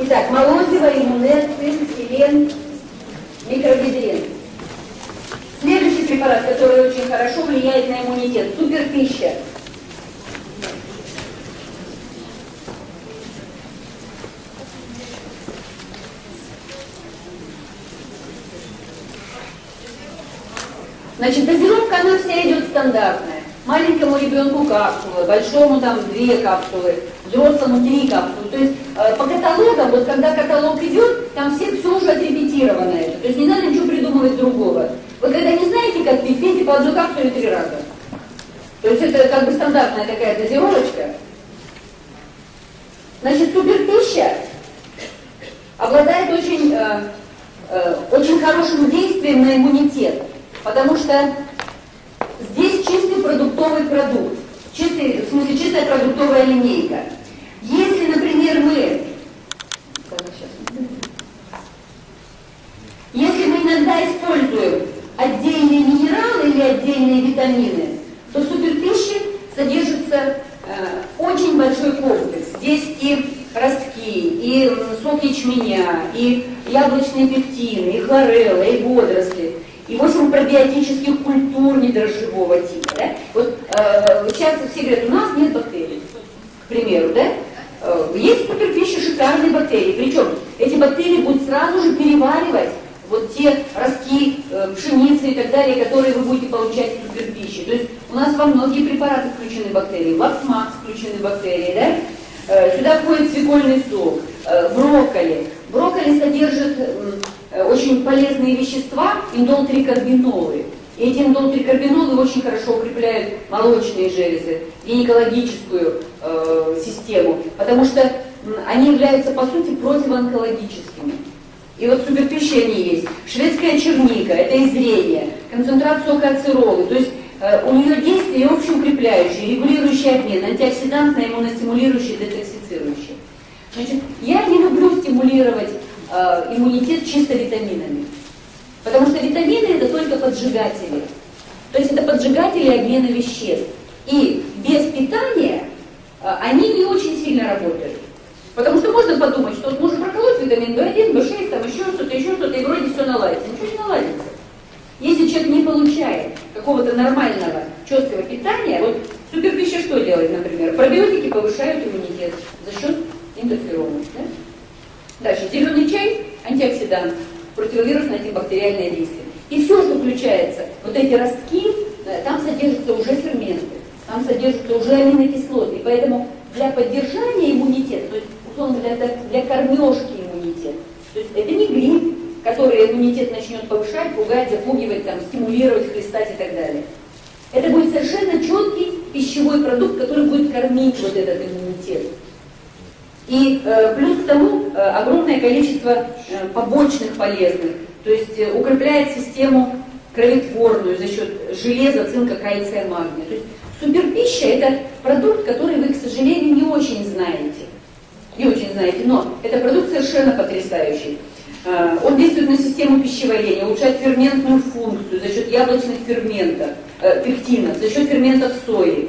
Итак, молозиво, иммунецин, филен, микробидрин. Следующий препарат, который очень хорошо влияет на иммунитет, суперпища. Значит, дозировка, она вся идет стандартная. Маленькому ребенку капсулы, большому там 2 капсулы, взрослому 3 капсулы. То есть по каталогам, вот когда каталог идет, там все уже отрепетировано это. То есть не надо ничего придумывать другого. Вы когда не знаете, как пить, пейте по 1 капсулу 3 раза. То есть это как бы стандартная такая дозировочка. Значит, суперпища обладает очень хорошим действием на иммунитет. Потому что здесь чистый продуктовый продукт, в смысле чистая продуктовая линейка. Если, например, мы иногда используем отдельные минералы или отдельные витамины, то в суперпище содержится очень большой комплекс. Здесь и ростки, и сок ячменя, и яблочные пектины, и хлорелла, и водоросли. И 8 пробиотических культур недрожжевого типа. Да? Вот часто все говорят, у нас нет бактерий, к примеру, да? Есть в суперпище шикарные бактерии. Причем эти бактерии будут сразу же переваривать вот те ростки, пшеницы и так далее, которые вы будете получать в суперпище. То есть у нас во многие препараты включены бактерии, в лаксмакс включены бактерии, да? Сюда входит свекольный сок, брокколи. Брокколи содержит очень полезные вещества, индол-3-карбинолы. И эти индол-3-карбинолы очень хорошо укрепляют молочные железы, гинекологическую систему, потому что они являются, по сути, противоонкологическими. И вот в суперпище они есть. Шведская черника – это изрение, концентрат сока карцирола, то есть у нее действие общеукрепляющее, регулирующее обмен, антиоксидантное, иммуностимулирующее, детоксицирующее. Значит, я не люблю стимулировать иммунитет чисто витаминами. Потому что витамины это только поджигатели. То есть это поджигатели обмена веществ. И без питания они не очень сильно работают. Потому что можно подумать, что можно проколоть витамин B1, B6, там еще что-то, и вроде все наладится. Ничего не наладится. Если человек не получает какого-то нормального, четкого питания, вот суперпища что делает, например? Пробиотики повышают иммунитет за счет интерферона. Да? Дальше. Зеленый чай, антиоксидант, противовирусное, антибактериальное действие. И все, что включается, вот эти ростки, там содержатся уже ферменты, там содержатся уже аминокислоты. И поэтому для поддержания иммунитета, то есть, условно, для кормежки иммунитета, то есть это не грипп, который иммунитет начнет повышать, пугать, запугивать, там, стимулировать, хлестать и так далее. Это будет совершенно четкий пищевой продукт, который будет кормить вот этот иммунитет. И плюс к тому огромное количество побочных полезных, то есть укрепляет систему кроветворную за счет железа, цинка, кальция, магния. То есть суперпища – это продукт, который вы, к сожалению, не очень знаете, но это продукт совершенно потрясающий. Он действует на систему пищеварения, улучшает ферментную функцию за счет яблочных ферментов, пектинов, за счет ферментов сои.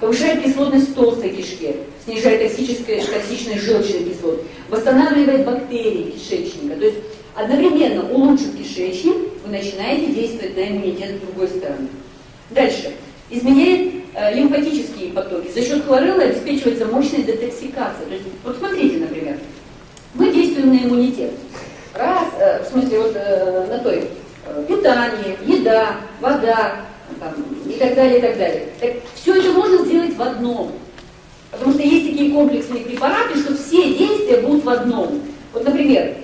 Повышает кислотность толстой кишки, снижает токсичность желчных кислот, восстанавливает бактерии кишечника. То есть одновременно улучшив кишечник, вы начинаете действовать на иммунитет с другой стороны. Дальше. Изменяет лимфатические потоки. За счет хлореллы обеспечивается мощная детоксикация. То есть, вот смотрите, например, мы действуем на иммунитет. Питание, еда, вода. Там, и так далее, и так далее. Так, все это можно сделать в одном. Потому что есть такие комплексные препараты, что все действия будут в одном. Вот, например,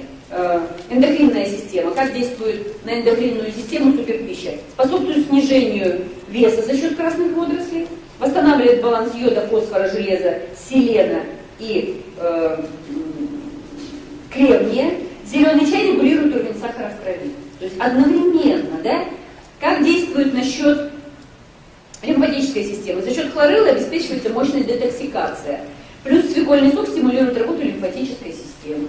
эндокринная система. Как действует на эндокринную систему суперпища? Способствует снижению веса за счет красных водорослей, восстанавливает баланс йода, фосфора, железа, селена и кремния. Зеленый чай регулирует уровень сахара в крови. То есть одновременно, да? Как действует насчет лимфатической системы? За счет хлореллы обеспечивается мощная детоксикация. Плюс свекольный сок стимулирует работу лимфатической системы.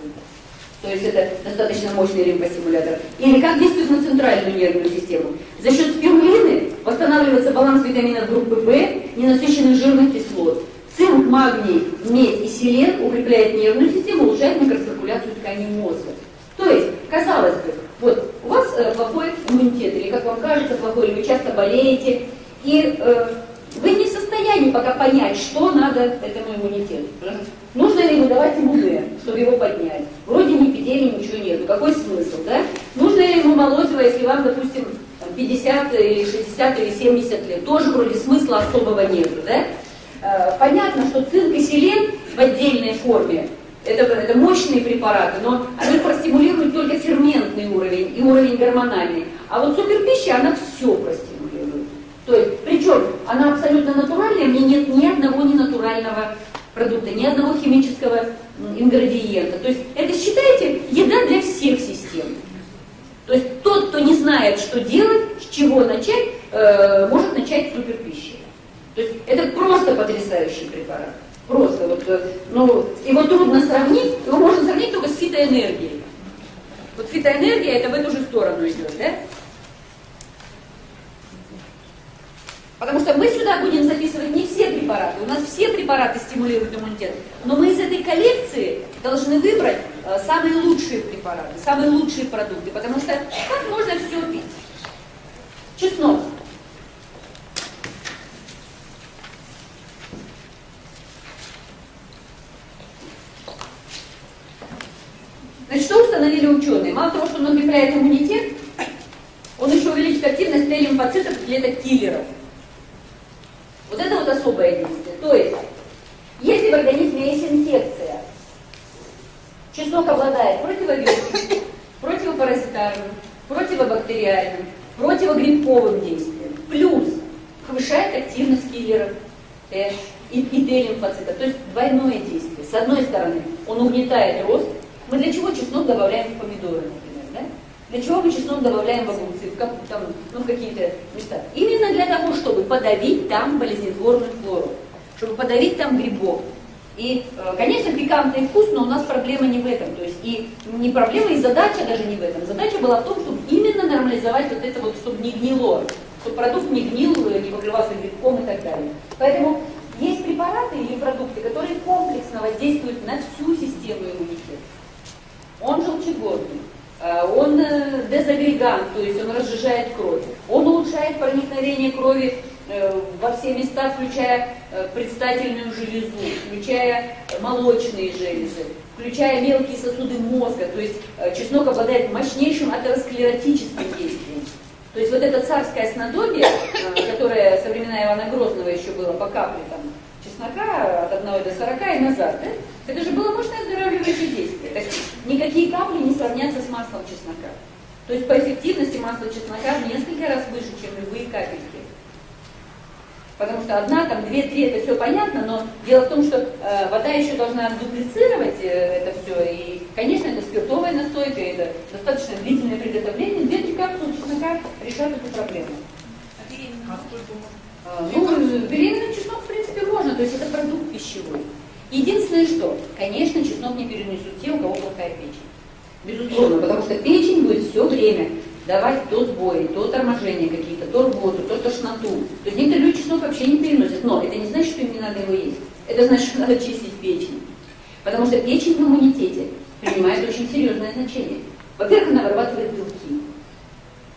То есть это достаточно мощный лимфостимулятор. Или как действует на центральную нервную систему? За счет спирулины восстанавливается баланс витаминов группы В, ненасыщенных жирных кислот. Цинк, магний, медь и селен укрепляет нервную систему, улучшает микроциркуляцию. регуляцию тканей мозга. То есть, казалось бы, вот у вас плохой иммунитет, или, как вам кажется, плохой, или вы часто болеете, и вы не в состоянии пока понять, что надо этому иммунитету. Нужно ли выдавать ему Д, чтобы его поднять? Вроде ни эпидемии, ничего нету. Какой смысл, да? Нужно ли ему молозиво, если вам, допустим, 50, или 60, или 70 лет? Тоже вроде смысла особого нету, да? Понятно, что цинк и селен в отдельной форме, это мощные препараты, но они простимулируют только ферментный уровень и уровень гормональный. А вот суперпища, она все простимулирует. То есть, причем она абсолютно натуральная, в ней нет ни одного ненатурального продукта, ни одного химического ингредиента. То есть, это, считайте, еда для всех систем. То есть, тот, кто не знает, что делать, с чего начать, может начать с суперпищи. То есть, это просто потрясающий препарат. Просто вот, ну, его трудно сравнить, его можно сравнить только с фитоэнергией. Вот фитоэнергия, это в эту же сторону идет, да? Потому что мы сюда будем записывать не все препараты, у нас все препараты стимулируют иммунитет, но мы из этой коллекции должны выбрать самые лучшие препараты, самые лучшие продукты, потому что как можно все пить? Чеснок. Значит, что установили ученые? Мало того, что он укрепляет иммунитет, он еще увеличит активность Т-лимфоцитов, клеток-киллеров. Вот это вот особое действие. То есть, если в организме есть инфекция, чеснок обладает противовирусным, противопаразитарным, противобактериальным, противогрибковым действием. Плюс повышает активность киллеров Т и Т-лимфоцитов. То есть, двойное действие. С одной стороны, он угнетает рост. Мы для чего чеснок добавляем в помидоры, например, да? Для чего мы чеснок добавляем в огурцы, в какие-то места? Именно для того, чтобы подавить там болезнетворную флору, чтобы подавить там грибок. И, конечно, пикантный вкус, но у нас проблема не в этом. То есть и не проблема, и задача даже не в этом. Задача была в том, чтобы именно нормализовать вот это вот, чтобы не гнило, чтобы продукт не гнил, не покрывался грибком и так далее. Поэтому есть препараты или продукты, которые комплексно воздействуют на всю систему иммунитета. Он желчегодный, он дезагрегант, то есть он разжижает кровь, он улучшает проникновение крови во все места, включая предстательную железу, включая молочные железы, включая мелкие сосуды мозга, то есть чеснок обладает мощнейшим атеросклеротическим действием. То есть вот это царское снадобие, которое со времена Ивана Грозного еще было по капле там, чеснока от 1 до 40 и назад, да? Это же было мощное оздоравливающее действие. То есть никакие капли не сравнятся с маслом чеснока. То есть по эффективности масло чеснока в несколько раз выше, чем любые капельки. Потому что одна, там, две-три, это все понятно, но дело в том, что вода еще должна отдуплицировать это все. И, конечно, это спиртовая настойка, это достаточно длительное приготовление. 2-3 капсулы чеснока решают эту проблему. Ну, беременным чеснок, в принципе, можно, то есть это продукт пищевой. Единственное, что, конечно, чеснок не перенесут те, у кого плохая печень. Безусловно, потому что печень будет все время давать то сбои, то торможения какие-то, то рвоту, то тошноту. То есть некоторые люди чеснок вообще не переносят, но это не значит, что им не надо его есть. Это значит, что надо чистить печень. Потому что печень в иммунитете принимает очень серьезное значение. Во-первых, она вырабатывает белки.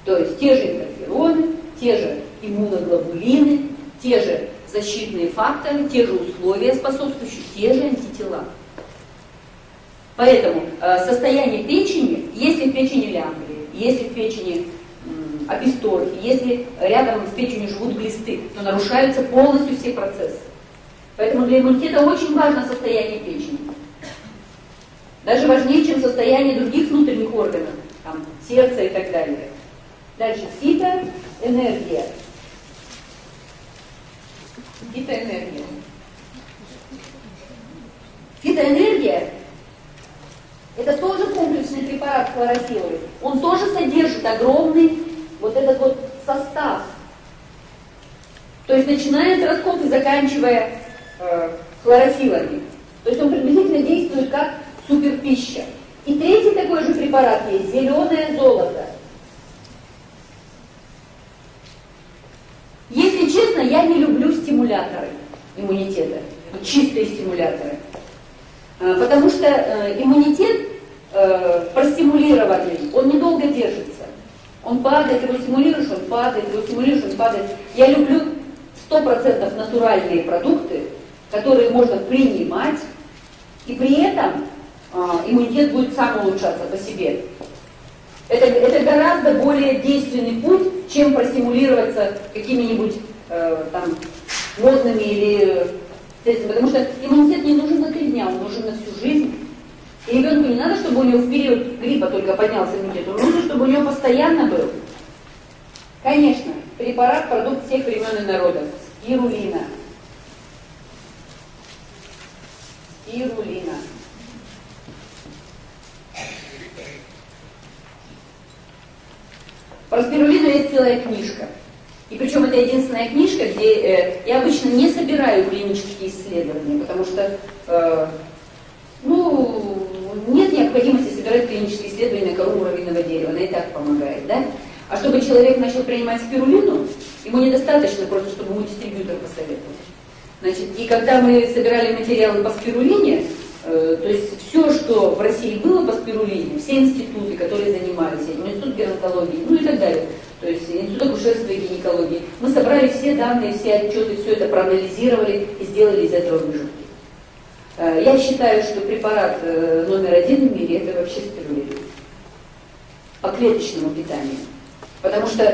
То есть те же интерфероны, те же иммуноглобулины, те же защитные факторы, те же условия способствующие, те же антитела. Поэтому состояние печени, если в печени лямбрии, если в печени описторхи, если рядом с печенью живут глисты, то нарушаются полностью все процессы. Поэтому для иммунитета очень важно состояние печени. Даже важнее, чем состояние других внутренних органов, там, сердца и так далее. Дальше фитоэнергия. Фитоэнергия. Фитоэнергия – это тоже комплексный препарат хлорофиловый. Он тоже содержит огромный вот этот вот состав. То есть начиная от ростков и заканчивая хлорофилами. То есть он приблизительно действует как суперпища. И третий такой же препарат есть – зеленое золото. Если честно, я не люблю стимуляторы иммунитета, чистые стимуляторы, потому что иммунитет падает, биостимулирующим падает. Я люблю 100% натуральные продукты, которые можно принимать, и при этом иммунитет будет сам улучшаться по себе. Это гораздо более действенный путь, чем простимулироваться какими-нибудь там модными или средствами. Потому что иммунитет не нужен на 3 дня, он нужен на всю жизнь. И ребенку не надо, чтобы у него в период гриппа только поднялся иммунитет, он нужно, чтобы у него постоянно был. Конечно, препарат, продукт всех времен и народов. Спирулина. Спирулина. Про спирулину есть целая книжка. И причем это единственная книжка, где я обычно не собираю клинические исследования, потому что нет необходимости собирать клинические исследования на кору муравьиного дерева, она и так помогает, да? А чтобы человек начал принимать спирулину, ему недостаточно просто, чтобы ему дистрибьютор посоветовал. Значит, и когда мы собирали материалы по спирулине, то есть все, что в России было по спирулине, все институты, которые занимались этим, институт геронтологии, ну и так далее, то есть институт акушерства и гинекологии, мы собрали все данные, все отчеты, все это проанализировали и сделали из этого выводы. Я считаю, что препарат №1 в мире – это вообще спирулина по клеточному питанию. Потому что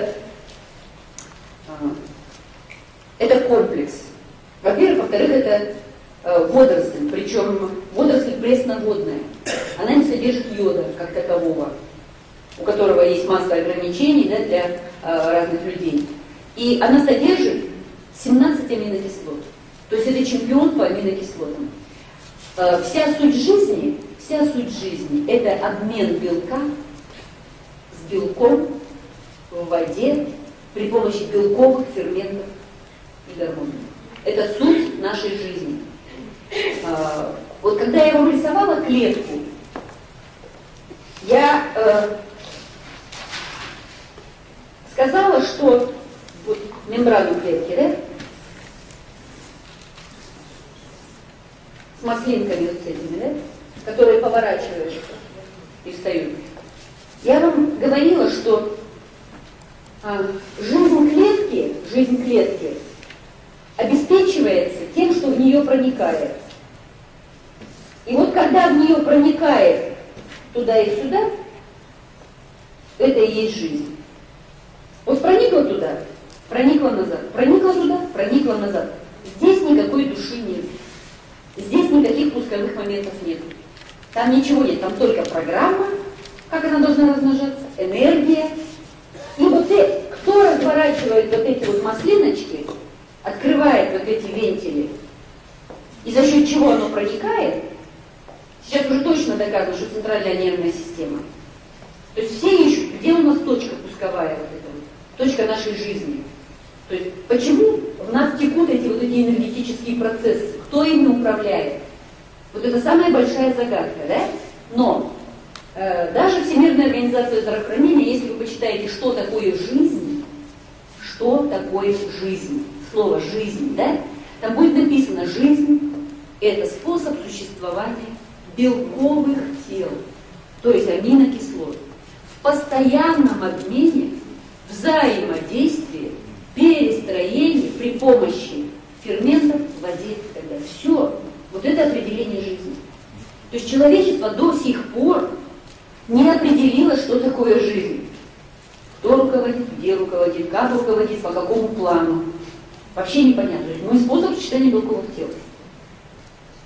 это комплекс. Во-первых, во-вторых, это водоросль, причем водоросль пресноводная. Она не содержит йода как такового, у которого есть масса ограничений, да, для разных людей. И она содержит 17 аминокислот. То есть это чемпион по аминокислотам. Вся суть жизни – это обмен белка с белком в воде при помощи белковых ферментов и гормонов. Это суть нашей жизни. Вот когда я вам рисовала клетку, я сказала, что вот, мембрану клетки, да? С маслинками вот этими, да? Которые поворачиваются и встают. Я вам говорила, что жизнь клетки обеспечивается тем, что в нее проникает. И вот когда в нее проникает туда и сюда, это и есть жизнь. Вот проникла туда, проникла назад, проникла туда, проникла назад. Здесь никакой души нет. Здесь никаких пусковых моментов нет. Там ничего нет, там только программа, как она должна размножаться, энергия. И вот кто разворачивает вот эти вот маслиночки, открывает вот эти вентили, и за счет чего оно проникает, сейчас уже точно доказано, что центральная нервная система. То есть все ищут, где у нас точка пусковая, вот эта, точка нашей жизни. То есть почему в нас текут эти вот эти энергетические процессы, кто ими управляет. Вот это самая большая загадка, да? Но даже Всемирная организация здравоохранения, если вы почитаете, что такое жизнь, слово «жизнь», да, там будет написано: жизнь – это способ существования белковых тел, то есть аминокислот, в постоянном обмене, взаимодействии, перестроении при помощи ферментов в воде и так далее. Все. Вот это определение жизни. То есть человечество до сих пор не определило, что такое жизнь. Кто руководит, где руководит, как руководит, по какому плану. Вообще непонятно. Ну и способ сочетания белковых тел.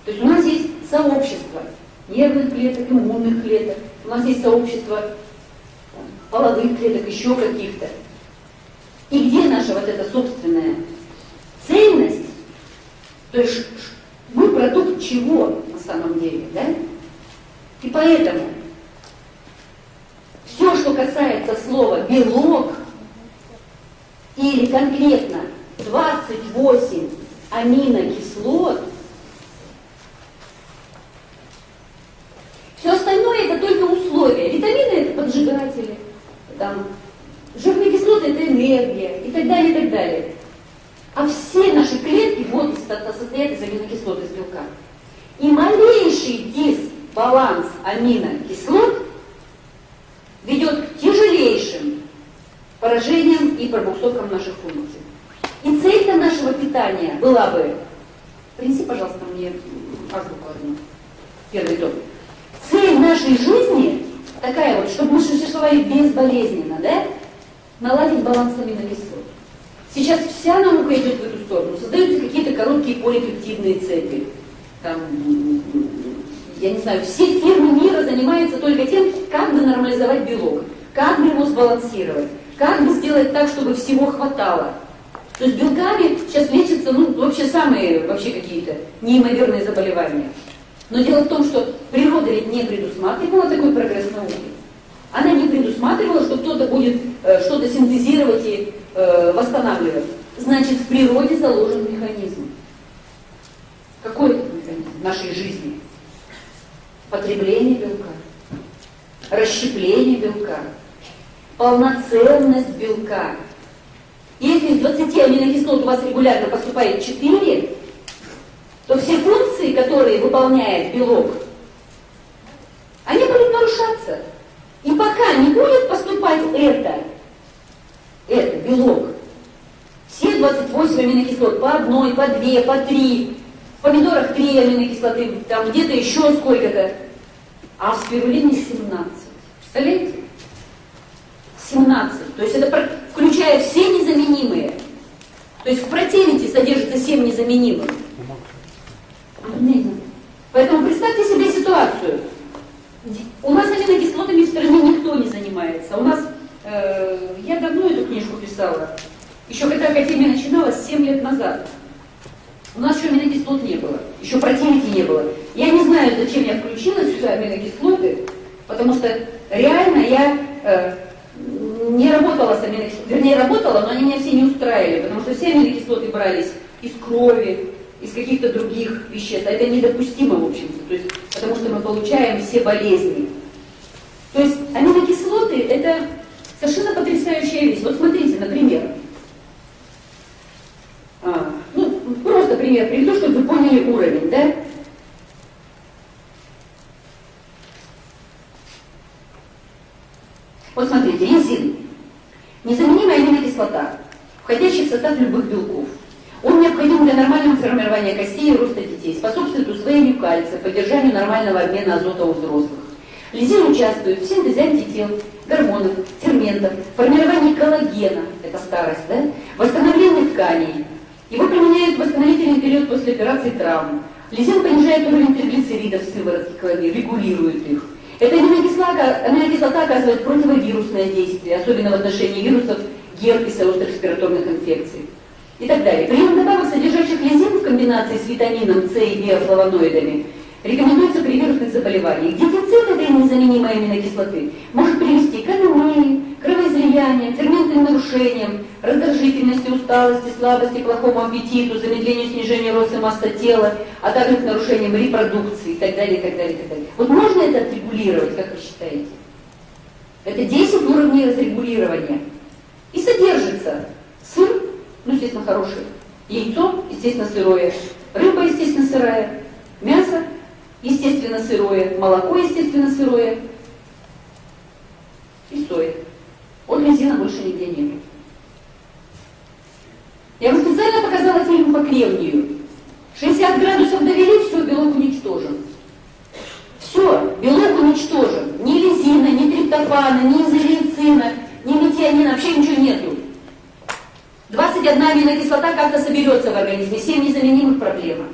То есть у нас есть сообщество нервных клеток, иммунных клеток. У нас есть сообщество половых клеток, еще каких-то. И где наша вот эта собственная цельность? То есть мы продукт чего на самом деле, да? И поэтому все, что касается слова «белок» или конкретно 28 аминокислот, все остальное – это только условия. Витамины – это поджигатели, там, жирные кислоты – это энергия и так далее, и так далее. А все наши клетки вот состоят из аминокислот, из белка. И малейший дисбаланс аминокислот ведет к тяжелейшим поражением и пробуксовкам наших функций. И цель-то нашего питания была бы... Принеси, пожалуйста, мне азбуку одну. Первый том. Цель нашей жизни такая вот, чтобы мы существовали безболезненно, да? Наладить баланс аминокислот. Сейчас вся наука идет в эту сторону. Создаются какие-то короткие полипептидные цепи. Там, я не знаю, все фирмы мира занимаются только тем, как бы нормализовать белок, как бы его сбалансировать, как бы сделать так, чтобы всего хватало. То есть белками сейчас лечатся, ну, вообще самые, вообще какие-то неимоверные заболевания. Но дело в том, что природа ведь не предусматривала такой прогресс науки. Она не предусматривала, что кто-то будет что-то синтезировать и восстанавливать. Значит, в природе заложен механизм. Какой это механизм нашей жизни? Потребление белка, расщепление белка, полноценность белка. Если из 20 аминокислот у вас регулярно поступает 4, то все функции, которые выполняет белок, они будут нарушаться. И пока не будет поступать это белок, все 28 аминокислот по одной, по две, по три, в помидорах 3 аминокислоты, там где-то еще сколько-то, а в спирулине 17. Представляете? 17. То есть это включая все незаменимые. То есть в протеине содержится 7 незаменимых. Поэтому представьте себе ситуацию. У нас аминокислотами в стране никто не занимается. У нас, я давно эту книжку писала, еще когда академия начиналась 7 лет назад. У нас еще аминокислот не было, еще протеинки не было. Я не знаю, зачем я включила сюда аминокислоты, потому что реально я не работала с аминокислотами, вернее работала, но они меня все не устраивали, потому что все аминокислоты брались из крови, из каких-то других веществ. А это недопустимо, в общем-то, то есть, потому что мы получаем все болезни. То есть аминокислоты – это совершенно потрясающая вещь. Вот смотрите, например, ну, просто пример приведу, чтобы вы поняли уровень, да? Вот смотрите, лизин – незаменимая аминокислота, входящая в состав любых белков. Он необходим для нормального формирования костей и роста детей, способствует усвоению кальция, поддержанию нормального обмена азота у взрослых. Лизин участвует в синтезе антител, гормонов, ферментов, формировании коллагена, это старость, да, восстановлении тканей. Его применяют в восстановительный период после операции травм. Лизин понижает уровень триглицеридов в сыворотке крови, регулирует их. Эта аминокислота оказывает противовирусное действие, особенно в отношении вирусов, герпеса, острых респираторных инфекций. И так далее. Прием добавок, содержащих лизин в комбинации с витамином С и биофлавоноидами, рекомендуется при вирусных заболеваниях. Дефицит этой незаменимой аминокислоты может привести к анемии, кровоизлияниям, ферментным нарушениям, раздражительности, усталости, слабости, плохому аппетиту, замедлению снижения роста массы тела, а также к нарушениям репродукции и так далее, и так далее, и так далее. Вот можно это отрегулировать, как вы считаете? Это 10 уровней разрегулирования. И содержится сыр, ну, естественно, хорошие. Яйцо, естественно, сырое. Рыба, естественно, сырая. Мясо, естественно, сырое. Молоко, естественно, сырое. И соя. Вот лизина больше нигде нет. Я вам специально показала фильм по кремнию. 60 градусов довели, все, белок уничтожен. Все, белок уничтожен. Ни лизина, ни триптофана, ни изолейцина, ни метионина, вообще ничего нету. 21 аминокислота как-то соберется в организме, 7 незаменимых проблем.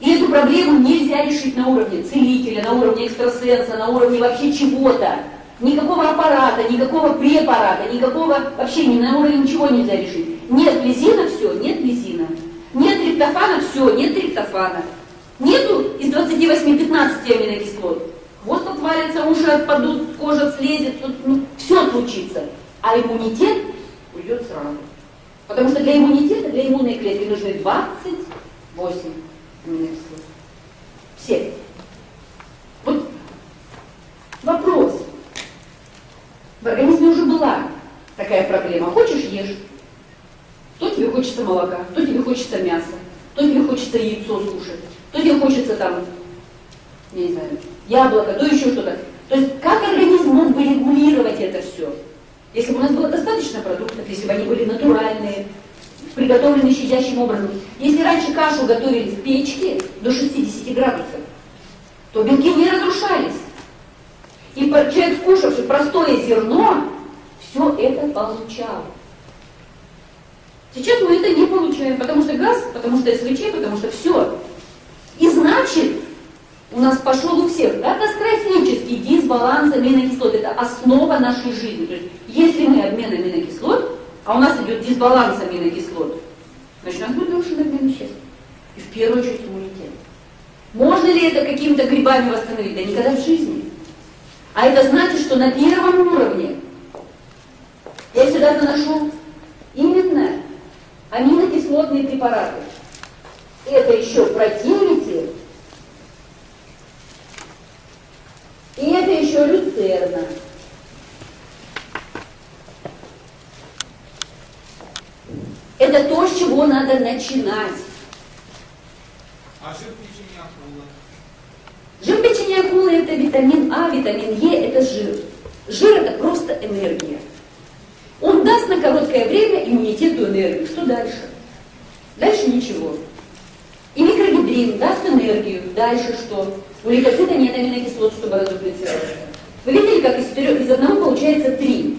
И эту проблему нельзя решить на уровне целителя, на уровне экстрасенса, на уровне вообще чего-то. Никакого аппарата, никакого препарата, никакого вообще ни на уровне ничего нельзя решить. Нет лизина, все, нет лизина. Нет триптофана, все, нет триптофана. Нету из 28-15 аминокислот. Хвост отвалится, уши отпадут, кожа слезет, ну, все случится. А иммунитет уйдет сразу. Потому что для иммунитета, для иммунной клетки нужны 28 аминокислот. Все. Вот вопрос. В организме уже была такая проблема. Хочешь – ешь. То тебе хочется молока, то тебе хочется мяса, то тебе хочется яйцо сушить, то тебе хочется там, я не знаю, яблоко, то еще что-то. То есть как организм мог бы регулировать это все? Если бы у нас было достаточно продуктов, если бы они были натуральные, приготовлены щадящим образом. Если раньше кашу готовили в печке до 60 градусов, то белки не разрушались. И человек, кушавший простое зерно, все это получал. Сейчас мы это не получаем, потому что газ, потому что СВЧ, потому что все. И значит, у нас пошел у всех катастрофический дисбаланс аминокислот. Это основа нашей жизни. То есть, если мы обмен аминокислот, а у нас идет дисбаланс аминокислот, значит, у нас будет нарушен обмен веществ. И в первую очередь иммунитет. Можно ли это какими-то грибами восстановить? Да никогда в жизни. А это значит, что на первом уровне я сюда заношу именно аминокислотные препараты. Это еще противники, и это еще люцерна. Это то, с чего надо начинать. А жир печени акулы? Жир печени акулы — это витамин А, витамин Е — это жир. Жир — это просто энергия. Он даст на короткое время иммунитету энергию. Что дальше? Дальше ничего. И микробидрин даст энергию. Дальше что? У лейкоцита нет аминокислот, чтобы разуплицироваться. Вы видели, как из одного получается 3?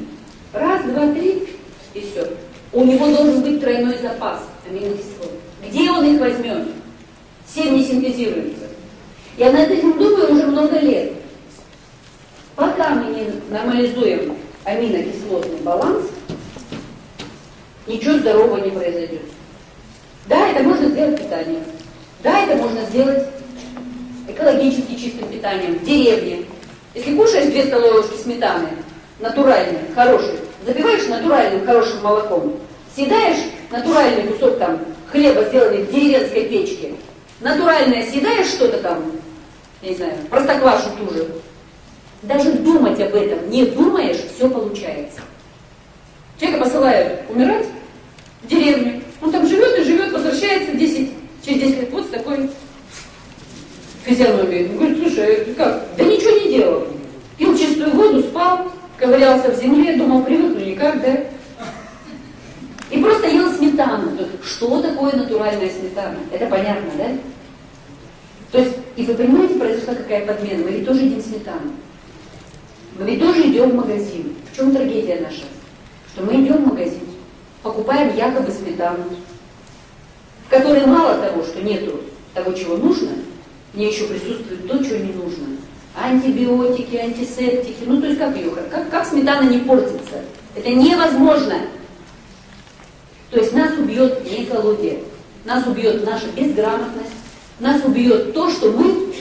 Раз, два, три, и все. У него должен быть тройной запас аминокислот. Где он их возьмет? Все не синтезируются. Я над этим думаю уже много лет. Пока мы не нормализуем аминокислотный баланс, ничего здорового не произойдет. Да, это можно сделать питанием. Да, это можно сделать экологически чистым питанием в деревне. Если кушаешь 2 столовые ложки сметаны, натуральной, хорошей, запиваешь натуральным, хорошим молоком, съедаешь натуральный кусок там хлеба, сделанный в деревенской печке, натуральное съедаешь что-то там, я не знаю, простоквашу ту же, даже думать об этом не думаешь, все получается. Человека посылают умирать в деревню, он там живет и живет, возвращается через 10 лет вот с такой физиономией. Он говорит: слушай, ты как? Да ничего не делал. Пил чистую воду, спал, ковырялся в земле, думал, привык, ну никак, да? И просто ел сметану. Что такое натуральная сметана? Это понятно, да? То есть, и вы понимаете, произошла какая подмена. Мы ведь тоже едим сметану. Мы ведь тоже идем в магазин. В чем трагедия наша? Что мы идем в магазин, покупаем якобы сметану, в которой мало того, что нету того, чего нужно, мне еще присутствует то, чего не нужно. Антибиотики, антисептики, ну то есть как ее, как сметана не портится? Это невозможно. То есть нас убьет не экология, нас убьет наша безграмотность, нас убьет то, что мы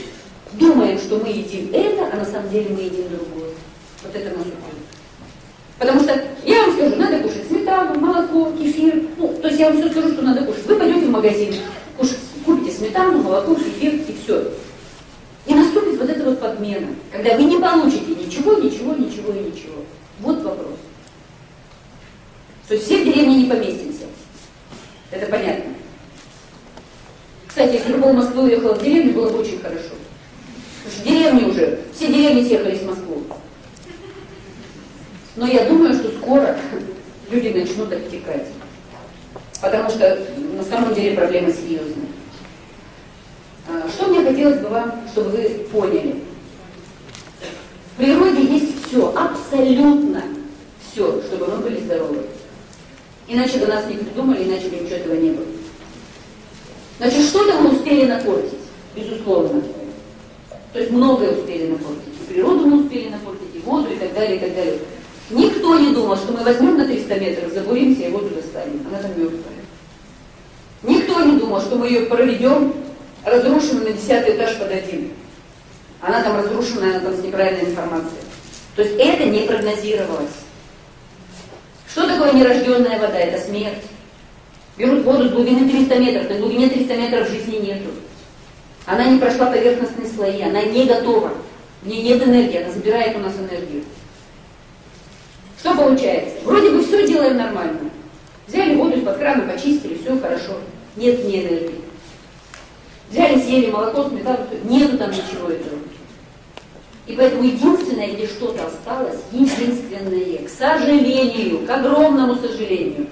думаем, что мы едим это, а на самом деле мы едим другое. Вот это нас убьет. Потому что я вам скажу, надо кушать сметану, молоко, кефир, ну, то есть я вам все скажу, что надо кушать. Вы пойдете в магазин, купите сметану, молоко, кефир и все. И наступит вот эта вот подмена, когда вы не получите ничего, ничего, ничего и ничего. Вот вопрос. То есть все в деревне не поместимся. Это понятно. Кстати, если бы в Москву уехала в деревню, было бы очень хорошо. Потому что деревни уже, все деревни съехались в Москву. Но я думаю, что скоро люди начнут обтекать. Потому что на самом деле проблема серьезная. Что мне хотелось бы вам, чтобы вы поняли. В природе есть все, абсолютно все, чтобы мы были здоровы. Иначе бы нас не придумали, иначе бы ничего этого не было. Значит, что-то мы успели накортить, безусловно. То есть многое успели накортить. И природу мы успели накортить, и воду, и так далее, и так далее. Никто не думал, что мы возьмем на 300 метров, забуримся и воду достанем. Она там мертвая. Никто не думал, что мы ее проведем, разрушена, на 10-й этаж подадим. Она там разрушена, она там с неправильной информацией. То есть это не прогнозировалось. Что такое нерожденная вода? Это смерть. Берут воду с глубины 300 метров. На глубине 300 метров жизни нету. Она не прошла поверхностные слои, она не готова. В ней нет энергии, она забирает у нас энергию. Что получается? Вроде бы все делаем нормально. Взяли воду из-под крана, почистили, все хорошо. Нет ни энергии. Взяли, съели молоко, сметану, нету там ничего этого. И И поэтому единственное, где что-то осталось, единственное, к сожалению, к огромному сожалению.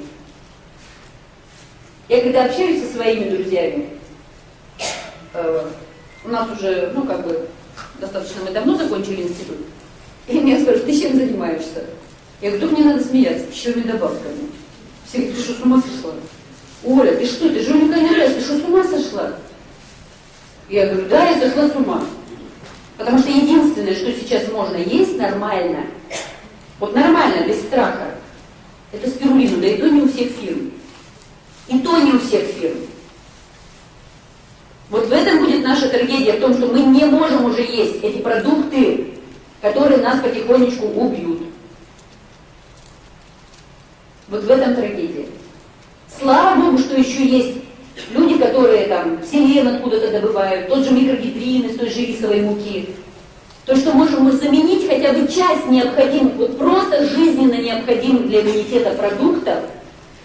Я когда общаюсь со своими друзьями, у нас уже, ну как бы, достаточно мы давно закончили институт, и меня спрашивают, ты чем занимаешься? Я говорю, мне надо смеяться, пищевыми добавками. Все говорят, ты что, с ума сошла? Оля, ты что, ты же никогда не нравишься, ты что, с ума сошла? Я говорю, да, я сошла с ума. Потому что единственное, что сейчас можно есть нормально, вот нормально, без страха, это спирулина, да и то не у всех фирм. И то не у всех фирм. Вот в этом будет наша трагедия, в том, что мы не можем уже есть эти продукты, которые нас потихонечку убьют. Вот в этом трагедия. Слава Богу, что еще есть люди, которые там филен откуда-то добывают, тот же микробидрин из той же рисовой муки. То, что можем заменить хотя бы часть необходимых, вот просто жизненно необходимых для иммунитета продуктов.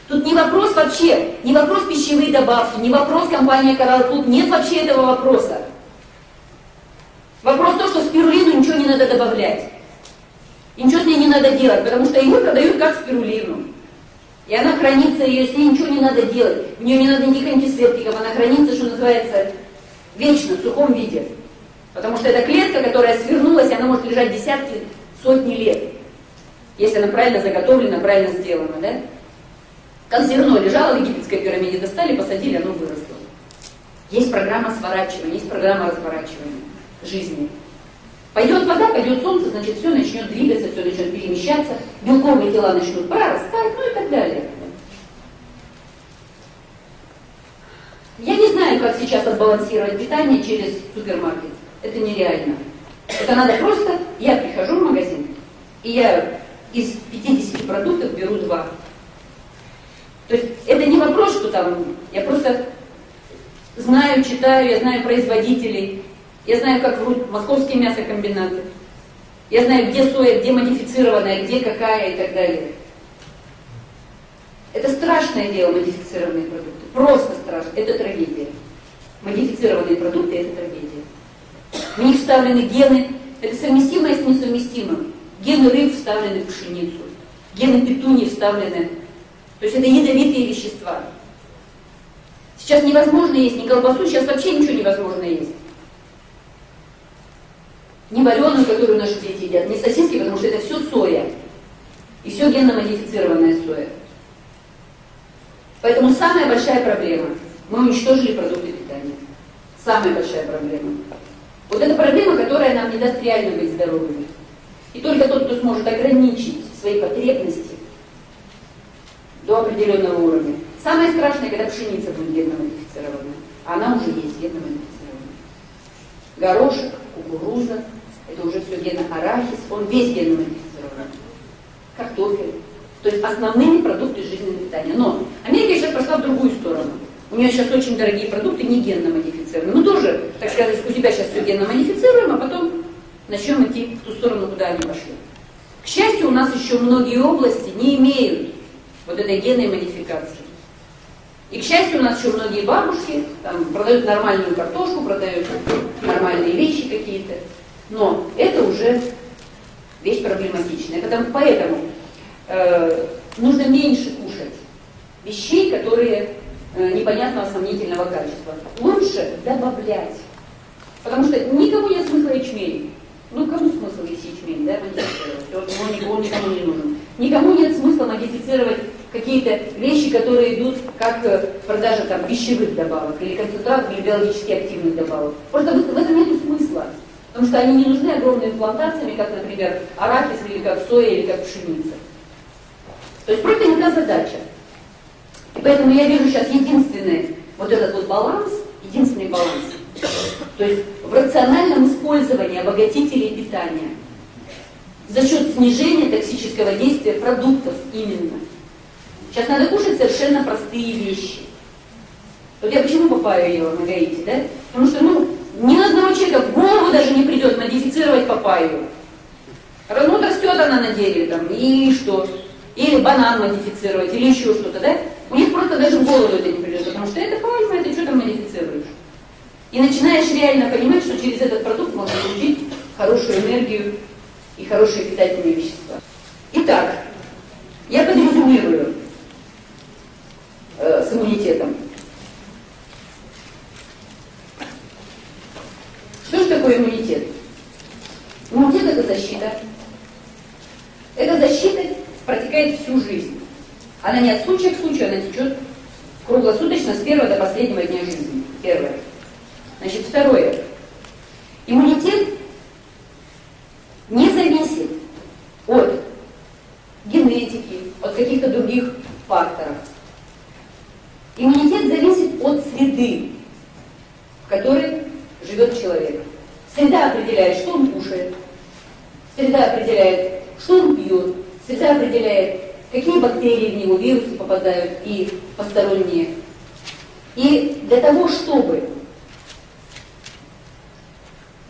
Тут не вопрос вообще, не вопрос пищевые добавки, не вопрос компания «Карал», тут нет вообще этого вопроса. Вопрос в том, что спирулину ничего не надо добавлять. И ничего с ней не надо делать, потому что ее продают как спирулину. И она хранится, ее с ней ничего не надо делать. В нее не надо никаких антисептиков, она хранится, что называется, вечно, в сухом виде. Потому что эта клетка, которая свернулась, она может лежать десятки, сотни лет. Если она правильно заготовлена, правильно сделана, да? Как зерно лежало в египетской пирамиде, достали, посадили, оно выросло. Есть программа сворачивания, есть программа разворачивания жизни. Пойдет вода, пойдет солнце, значит, все начнет двигаться, все начнет перемещаться, белковые тела начнут прорастать, ну и так далее. Я не знаю, как сейчас отбалансировать питание через супермаркет. Это нереально. Это надо просто... Я прихожу в магазин, и я из 50 продуктов беру 2. То есть это не вопрос, что там... Я просто знаю, читаю, я знаю производителей. Я знаю, как врут московские мясокомбинаты. Я знаю, где соя, где модифицированная, где какая и так далее. Это страшное дело, модифицированные продукты. Просто страшно. Это трагедия. Модифицированные продукты – это трагедия. В них вставлены гены. Это совместимое с несовместимым. Гены рыб вставлены в пшеницу. Гены петуньи вставлены. То есть это ядовитые вещества. Сейчас невозможно есть ни колбасу, сейчас вообще ничего невозможно есть. Не вареную, которую наши дети едят, не сосиски, потому что это все соя. И все генно-модифицированная соя. Поэтому самая большая проблема. Мы уничтожили продукты питания. Самая большая проблема. Вот эта проблема, которая нам не даст реально быть здоровыми. И только тот, кто сможет ограничить свои потребности до определенного уровня. Самое страшное, когда пшеница будет генно-модифицирована. А она уже есть генно-модифицирована. Горошек, кукуруза. Это уже все генно-арахис, он весь генно-модифицирован. Картофель. То есть основные продукты жизненного питания. Но Америка сейчас пошла в другую сторону. У нее сейчас очень дорогие продукты, не генно-модифицированные. Мы тоже, так сказать, у себя сейчас все генно-модифицируем, а потом начнем идти в ту сторону, куда они пошли. К счастью, у нас еще многие области не имеют вот этой генной модификации. И, к счастью, у нас еще многие бабушки там, продают нормальную картошку, продают нормальные вещи какие-то. Но это уже вещь проблематичная. Поэтому нужно меньше кушать вещей, которые непонятного, сомнительного качества. Лучше добавлять. Потому что никому нет смысла ячмень. Ну, кому смысл есть ячмень, да, модифицировать? Он никому не нужен. Никому нет смысла модифицировать какие-то вещи, которые идут как продажа там, пищевых добавок или концентрат или биологически активных добавок. Просто в этом нет смысла. Потому что они не нужны огромными плантациями, как, например, арахис, или как соя, или как пшеница. То есть просто не та задача. И поэтому я вижу сейчас единственный вот этот вот баланс, единственный баланс. То есть в рациональном использовании обогатителей питания за счет снижения токсического действия продуктов именно. Сейчас надо кушать совершенно простые вещи. Вот я почему папайю ела на Гаити, да? Потому что ну, ни одного человека в голову даже не придет модифицировать папайю. Ну, растет она на дереве там, и что? Или банан модифицировать, или еще что-то, да? У них просто даже в голову это не придет, потому что это пальма, это что там модифицируешь. И начинаешь реально понимать, что через этот продукт можно получить хорошую энергию и хорошие питательные вещества. Итак, я подрезюмирую с иммунитетом. Что же такое иммунитет? Иммунитет – это защита. Эта защита протекает всю жизнь. Она не от случая к случаю, она течет круглосуточно с первого до последнего дня жизни. Первое. Значит, второе. Иммунитет не зависит от генетики, от каких-то других факторов. Иммунитет зависит от среды, в которой живет человек. Среда определяет, что он кушает, среда определяет, что он пьет, среда определяет, какие бактерии в него, вирусы попадают и посторонние. И для того, чтобы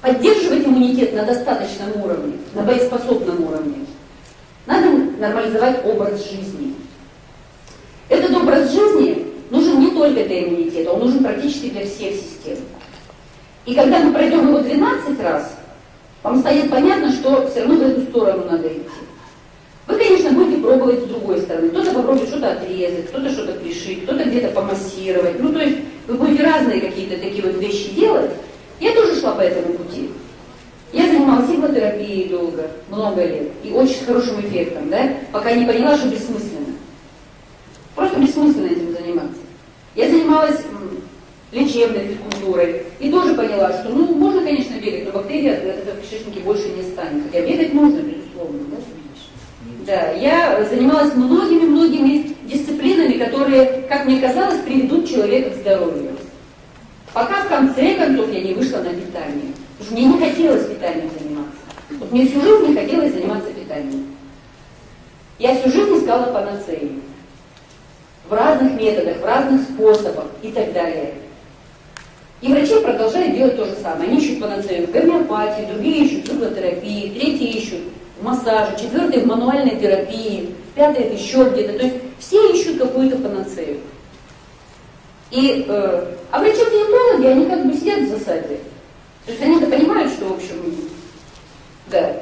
поддерживать иммунитет на достаточном уровне, на боеспособном уровне, надо нормализовать образ жизни. Этот образ жизни нужен не только для иммунитета, он нужен практически для всех систем. И когда мы пройдем его 12 раз, вам станет понятно, что все равно в эту сторону надо идти. Вы, конечно, будете пробовать с другой стороны. Кто-то попробует что-то отрезать, кто-то что-то пришить, кто-то где-то помассировать. Ну, то есть вы будете разные какие-то такие вот вещи делать. Я тоже шла по этому пути. Я занималась психотерапией долго, много лет, и очень с хорошим эффектом, да? Пока не поняла, что бессмысленно. Просто бессмысленно этим заниматься. Я занималась лечебной физкультурой и тоже поняла, что, ну, можно, конечно, бегать, но бактерии от этого в кишечнике больше не станет. Хотя бегать нужно, безусловно, да? Да, я занималась многими-многими дисциплинами, которые, как мне казалось, приведут человека к здоровью. Пока в конце концов я не вышла на питание. Потому что мне не хотелось питанием заниматься. Вот мне всю жизнь не хотелось заниматься питанием. Я всю жизнь искала панацеи. В разных методах, в разных способах и так далее. И врачи продолжают делать то же самое. Они ищут панацею в гомеопатии, другие ищут в психотерапии, третьи ищут в массаже, четвертые в мануальной терапии, пятые еще где-то. То есть все ищут какую-то панацею. И, а врачи-диетологи, они как бы сидят в засаде. То есть они-то понимают, что, в общем, да,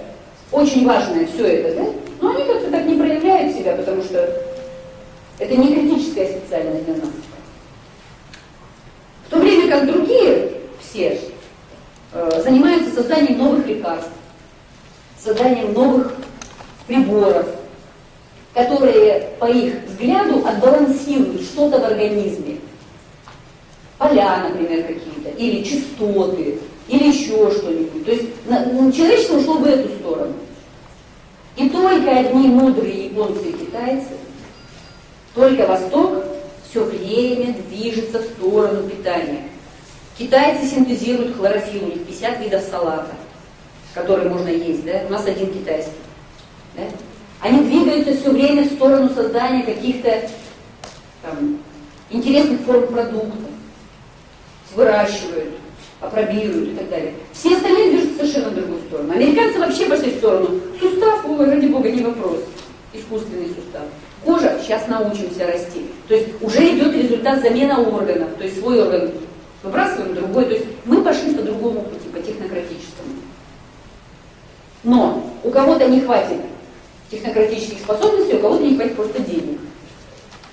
очень важное все это, да? Но они как-то так не проявляют себя, потому что это не критическая специальность для нас. В то время как другие все занимаются созданием новых лекарств, созданием новых приборов, которые, по их взгляду, отбалансируют что-то в организме. Поля, например, какие-то, или частоты, или еще что-нибудь. То есть человечество ушло в эту сторону. И только одни мудрые японцы и китайцы, только Восток все время движется в сторону питания. Китайцы синтезируют хлорофилл, у них 50 видов салата, которые можно есть, да? У нас один китайский. Да? Они двигаются все время в сторону создания каких-то интересных форм продуктов, выращивают, апробируют и так далее. Все остальные движутся совершенно в другую сторону. Американцы вообще пошли в сторону. Сустав, ой, ради бога, не вопрос. Искусственный сустав. Кожа, сейчас научимся расти. То есть уже идет результат замена органов. То есть свой орган выбрасываем, другой. То есть мы пошли по другому пути, по технократическому. Но у кого-то не хватит технократических способностей, у кого-то не хватит просто денег.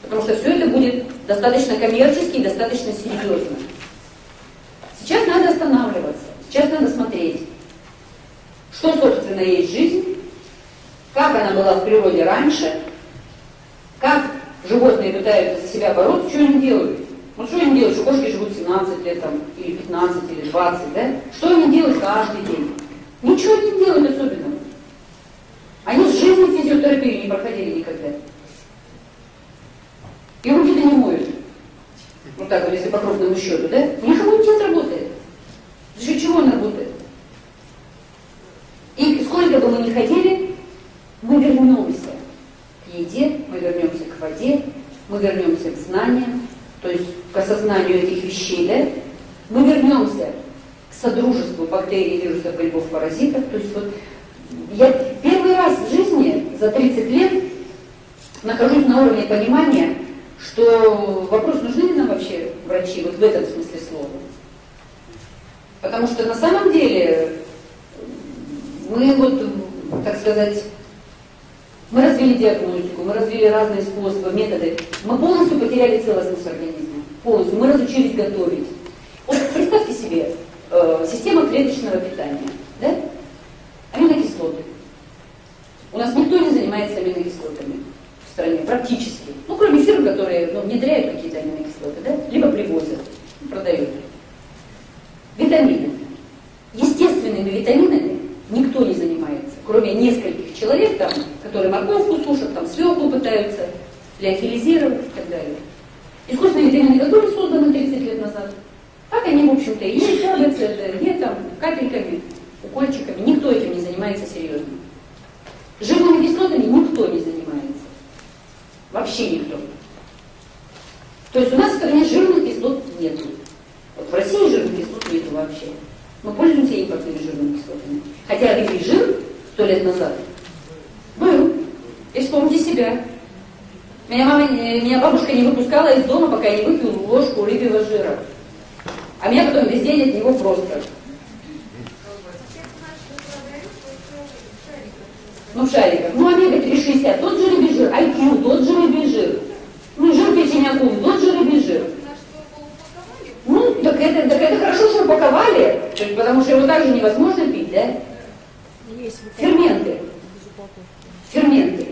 Потому что все это будет достаточно коммерчески и достаточно серьезно. Сейчас надо останавливаться, сейчас надо смотреть, что, собственно, есть жизнь, как она была в природе раньше, как животные пытаются за себя бороться, что они делают. Вот что они делают, что кошки живут 17 лет, там, или 15, или 20, да? Что они делают каждый день? Ничего не делают особенного. Они с жизнью физиотерапию не проходили никогда. И руки-то не моют. Вот так вот, если по крупному счету, да? У них иммунитет работает. За счет чего он работает? И сколько бы мы ни хотели, мы вернемся к еде, мы вернемся к воде, мы вернемся к знаниям, то есть к осознанию этих вещей, да? Мы вернемся к содружеству бактерий, вирусов, грибов, паразитов. То есть вот я первый раз в жизни за 30 лет нахожусь на уровне понимания, что вопрос, нужны ли нам вообще врачи, вот в этом смысле слова. Потому что на самом деле Мы вот, так сказать, мы развили диагностику, мы развили разные способы, методы. Мы полностью потеряли целостность организма. Полностью. Мы разучились готовить. Вот представьте себе, система клеточного питания, да? Аминокислоты. У нас никто не занимается аминокислотами в стране, практически. Ну, кроме фирм, которые внедряют какие-то аминокислоты, да? Либо привозят, продают. Витамины. Естественными витаминами никто не занимается, кроме нескольких человек, там, которые морковку сушат, там, свеклу пытаются леофилизировать и так далее. Искусственные витамины, которые созданы 30 лет назад, так они, в общем-то, и не колятся, не там, капельками, укольчиками. Никто этим не занимается серьезно. Жирными кислотами никто не занимается. Вообще никто. То есть у нас в стране жирных кислот нету. Вот в России жирных кислот нету вообще. Мы пользуемся импортными жирными кислотами. Хотя рыбий жир 100 лет назад был. И вспомните себя. Меня бабушка не выпускала из дома, пока я не выпил ложку рыбьего жира. А меня потом весь день от него просто. Ну, в шариках. Ну, омега-3,60, тот же рыбий жир. IQ, тот же рыбий жир. Ну, жир печени акул, тот же рыбий жир. Ну, так это хорошо, что упаковали, потому что его также невозможно пить, да? Ферменты. Ферменты.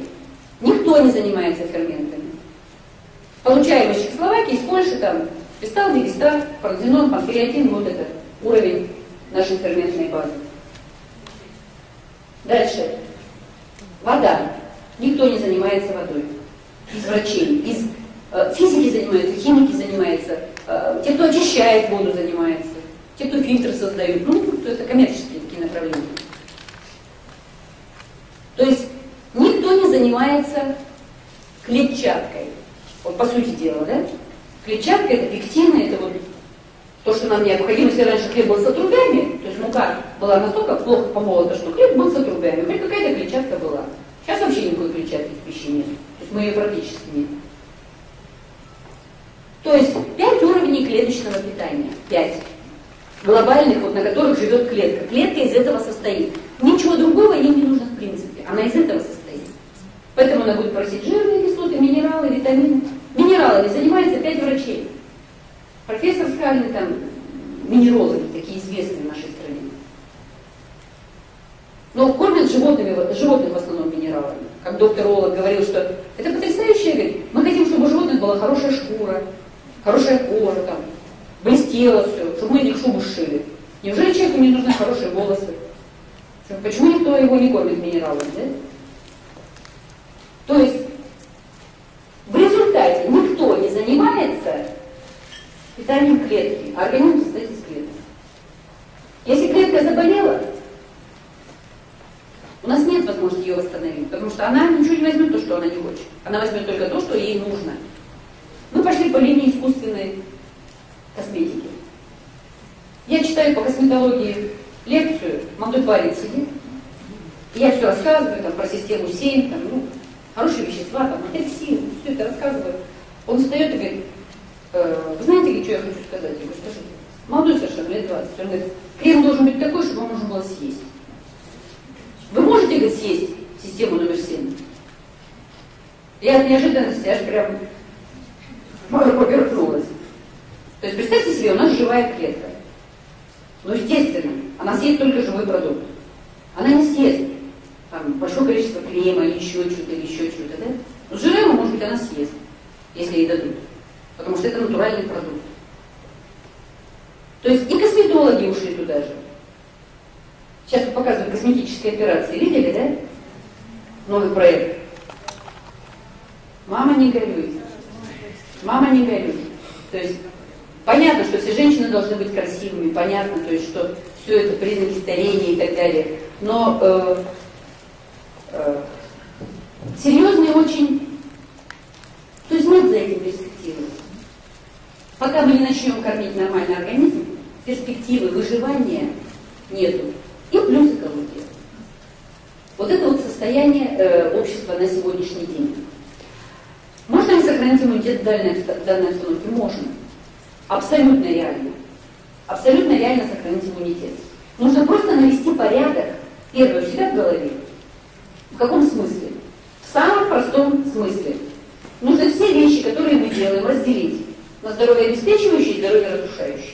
Никто не занимается ферментами. Получаем из Чехословакии, из Польши, там, пистал, дегистар, парадинон, панкреатин, вот это уровень нашей ферментной базы. Дальше. Вода. Никто не занимается водой. Из врачей, из физики занимаются, химики занимаются, те, кто очищает воду, занимается, те, кто фильтры создают. Ну, это коммерческие такие направления. То есть никто не занимается клетчаткой. Вот по сути дела, да? Клетчатка – это пектины, это вот то, что нам необходимо. Если раньше хлеб был с отрубями, то есть мука была настолько плохо помолота, что хлеб был с отрубями, у меня какая-то клетчатка была. Сейчас вообще никакой клетчатки в пище нет, то есть мы ее практически нет. То есть 5 уровней клеточного питания, 5 глобальных, вот, на которых живет клетка. Клетка из этого состоит. Ничего другого ей не нужно в принципе, она из этого состоит. Поэтому она будет просить жирные кислоты, минералы, витамины. Минералами занимается 5 врачей. Профессор Скальный, там, минерологи, такие известные в нашей стране. Но кормят животных в основном минералами. Как доктор Олог говорил, что это потрясающе, говорит, мы хотим, чтобы у животных была хорошая шкура, хорошая кожа, там, блестело все, чтобы мы их шубу сшили. Неужели человеку не нужны хорошие волосы? Почему никто его не кормит минералами, да? То есть в результате никто не занимается питанием клетки, а организм состоит из клеток. Если клетка заболела, у нас нет возможности ее восстановить, потому что она ничего не возьмет, то, что она не хочет. Она возьмет только то, что ей нужно. Мы пошли по линии искусственной косметики. Я читаю по косметологии лекцию, молодой парень сидит, и я все рассказываю там, про систему 7, там, ну, хорошие вещества, там, антоксины, все это рассказываю. Он встает и говорит, вы знаете, что я хочу сказать? Я говорю, что молодой совершенно, лет 20. Он говорит, крем должен быть такой, чтобы его можно было съесть. Вы можете, говорит, съесть систему номер 7? Я от неожиданности аж прям поперхнулась. То есть представьте себе, у нас живая клетка. Ну, естественно, она съест только живой продукт. Она не съест там, большое количество крема или еще чего-то, да? Но жирема, может быть, она съест, если ей дадут. Потому что это натуральный продукт. То есть и косметологи ушли туда же. Сейчас вот показывают косметические операции. Видели, да? Новый проект. Мама не горюй. Мама не горюй. То есть понятно, что все женщины должны быть красивыми, понятно, то есть, что все это признаки старения и так далее. Но серьезные очень... То есть нет за этим перспективы. Пока мы не начнем кормить нормальный организм, перспективы выживания нету. И плюс экология. Вот это вот состояние общества на сегодняшний день. Можно ли сохранить иммунитет в данной обстановке? Можно. Абсолютно реально. Абсолютно реально сохранить иммунитет. Нужно просто навести порядок и первое у себя в голове. В каком смысле? В самом простом смысле. Нужно все вещи, которые мы делаем, разделить на здоровье обеспечивающие и здоровье разрушающие.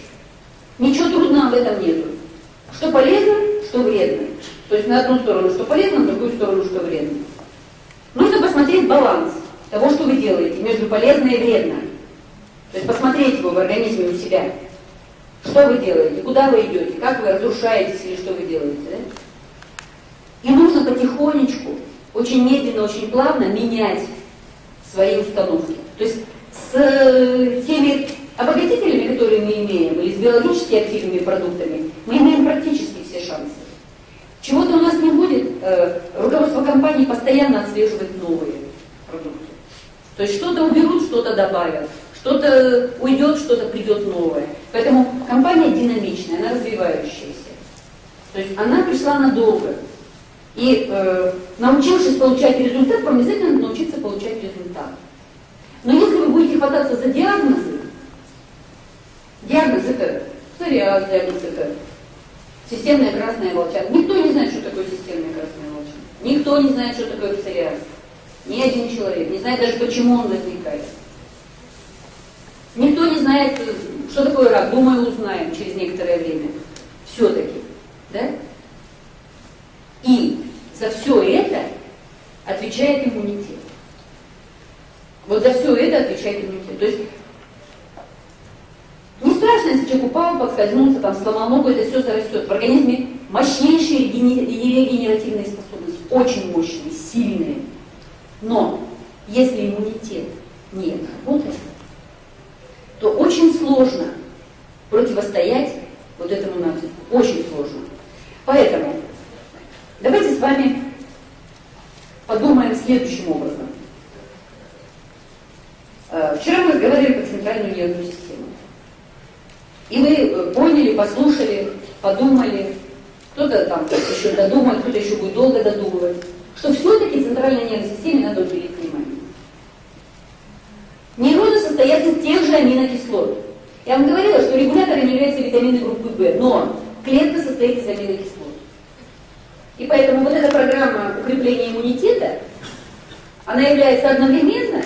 Ничего трудного в этом нету. Что полезно, что вредно. То есть на одну сторону, что полезно, на другую сторону, что вредно. Нужно посмотреть баланс того, что вы делаете, между полезно и вредно. То есть посмотреть его в организме у себя. Что вы делаете, куда вы идете, как вы разрушаетесь или что вы делаете. Да? И нужно потихонечку, очень медленно, очень плавно менять свои установки. То есть с теми обогатителями, которые мы имеем, или с биологически активными продуктами, мы имеем практически все шансы. Чего-то у нас не будет, руководство компании постоянно отслеживает новые продукты. То есть что-то уберут, что-то добавят, что-то уйдет, что-то придет новое. Поэтому компания динамичная, она развивающаяся. То есть она пришла надолго. И научившись получать результат, вам обязательно надо научиться получать результат. Но если вы будете хвататься за диагнозы, диагноз это псориаз, диагноз это системная красная волчанка. Никто не знает, что такое системная красная волчанка. Никто не знает, что такое псориаз. Ни один человек не знает даже, почему он возникает. Никто не знает, что такое рак. Думаю, узнаем через некоторое время. Все-таки. Да? И за все это отвечает иммунитет. Вот за все это отвечает иммунитет. То есть не страшно, если человек упал, подскользнулся, там, сломал ногу, это все зарастет. В организме мощнейшие регенеративные способности, очень мощные, сильные. Но если иммунитет не работает, то очень сложно противостоять вот этому натиску. Очень сложно. Поэтому давайте с вами подумаем следующим образом. Вчера мы разговаривали про центральную нервную систему. И вы поняли, послушали, подумали, кто-то там еще додумает, кто-то еще будет долго додумывать, что все-таки центральной нервной системе надо уделить внимание. Нейроны состоят из тех же аминокислот. Я вам говорила, что регуляторами являются витамины группы В, но клетка состоит из аминокислот. И поэтому вот эта программа укрепления иммунитета, она является одновременно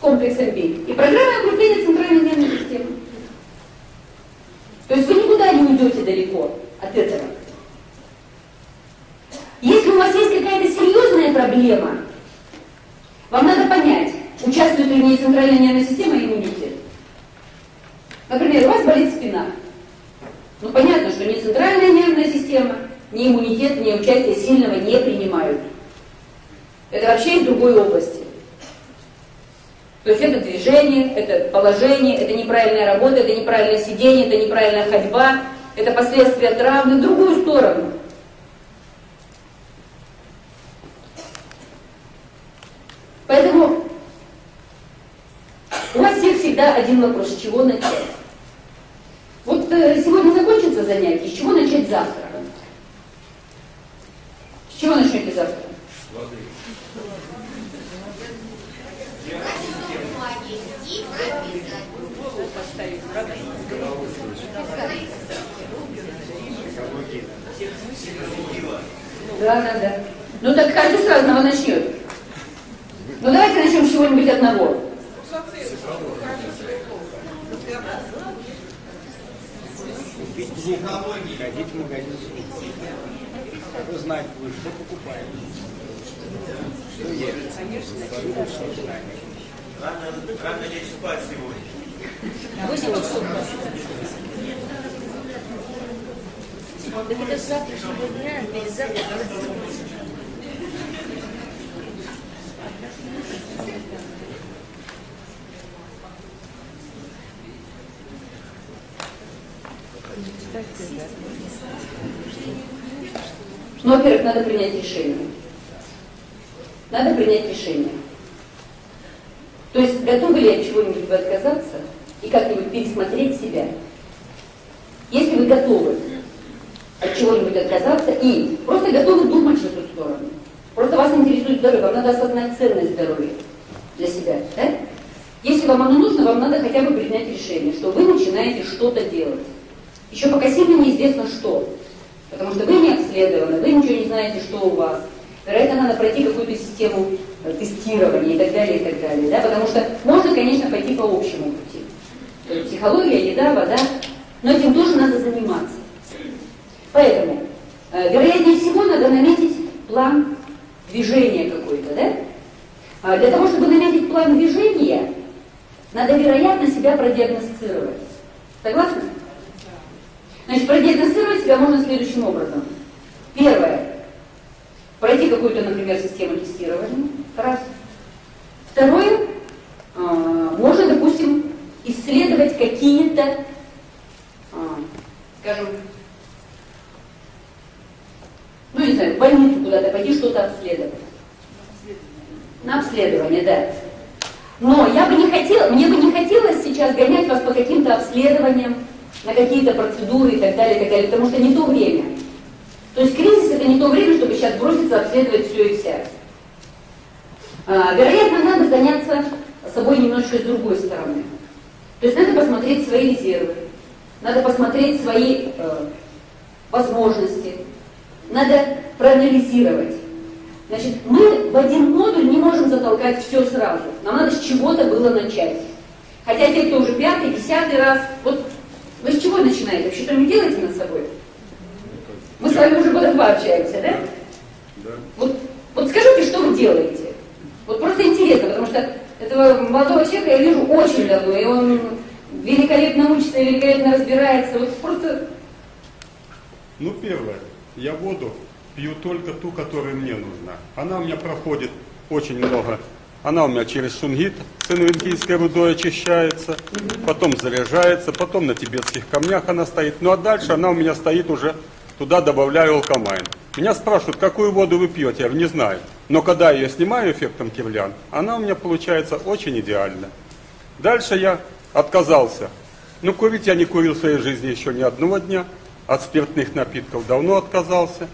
комплексом B и программой укрепления центральной нервной системы. То есть вы никуда не уйдете далеко от этого. Если у вас есть какая-то серьезная проблема, вам надо понять, участвует ли в ней центральная нервная система и иммунитет. Например, у вас болит спина. Ну понятно, что не центральная нервная система, ни иммунитет, ни участие сильного не принимают. Это вообще из другой области. То есть это движение, это положение, это неправильная работа, это неправильное сидение, это неправильная ходьба, это последствия травмы в другую сторону. Поэтому у вас всех всегда один вопрос, с чего начать. Вот сегодня закончится занятие, с чего начать завтра? С чего начнете завтра? Воды. Да. Ну так каждый с разного начнет. Ну давайте начнем с чего-нибудь одного. Ходить в магазин. Знать вы, что покупаете. Что едет. Рано лечь спать сегодня. 8 часов. Так это завтрашнего дня, или завтра. Ну, во-первых, надо принять решение. Надо принять решение. То есть, готовы ли от чего-нибудь отказаться и как-нибудь пересмотреть себя? Если вы готовы от чего-нибудь отказаться и просто готовы думать в эту сторону, просто вас интересует здоровье, вам надо осознать ценность здоровья для себя, да? Если вам оно нужно, вам надо хотя бы принять решение, что вы начинаете что-то делать. Еще пока сильно неизвестно что. Потому что вы не обследованы, вы ничего не знаете, что у вас. Вероятно, надо пройти какую-то систему тестирования и так далее, да? Потому что можно, конечно, пойти по общему пути. То есть психология, еда, вода, но этим тоже надо заниматься. Поэтому, вероятнее всего, надо наметить план движения какой-то, да? Для того, чтобы наметить план движения, надо, вероятно, себя продиагностировать. Согласны? Значит, продиагностировать себя можно следующим образом. Первое. Пройти какую-то, например, систему тестирования. Раз. Второе. Можно, допустим, исследовать какие-то, скажем, ну, не знаю, в больницу куда-то пойти, что-то обследовать. На обследование, да. Но я бы не хотела, мне бы не хотелось сейчас гонять вас по каким-то обследованиям, на какие-то процедуры и так далее, потому что не то время. То есть кризис — это не то время, чтобы сейчас броситься обследовать все и вся. Вероятно, надо заняться собой немножко с другой стороны. То есть надо посмотреть свои резервы, надо посмотреть свои возможности, надо проанализировать. Значит, мы в один модуль не можем затолкать все сразу. Нам надо с чего-то было начать. Хотя те, кто уже 5-й, 10-й раз, вот вы с чего начинаете? Вы что-то не делаете над собой? Мы с вами уже года два общаемся, да? Да. Вот скажите, что вы делаете? Вот просто интересно, потому что этого молодого человека я вижу очень давно, и он великолепно учится, великолепно разбирается. Вот просто... Ну, первое, я воду пью только ту, которая мне нужна. Она у меня проходит очень много. Она у меня через шунгит с инвентийской рудой очищается, потом заряжается, потом на тибетских камнях она стоит. Ну а дальше она у меня стоит уже, туда добавляю алкамайн. Меня спрашивают, какую воду вы пьете, я не знаю. Но когда я ее снимаю эффектом кевлян, она у меня получается очень идеально. Дальше я отказался. Ну курить я не курил в своей жизни еще ни одного дня. От спиртных напитков давно отказался.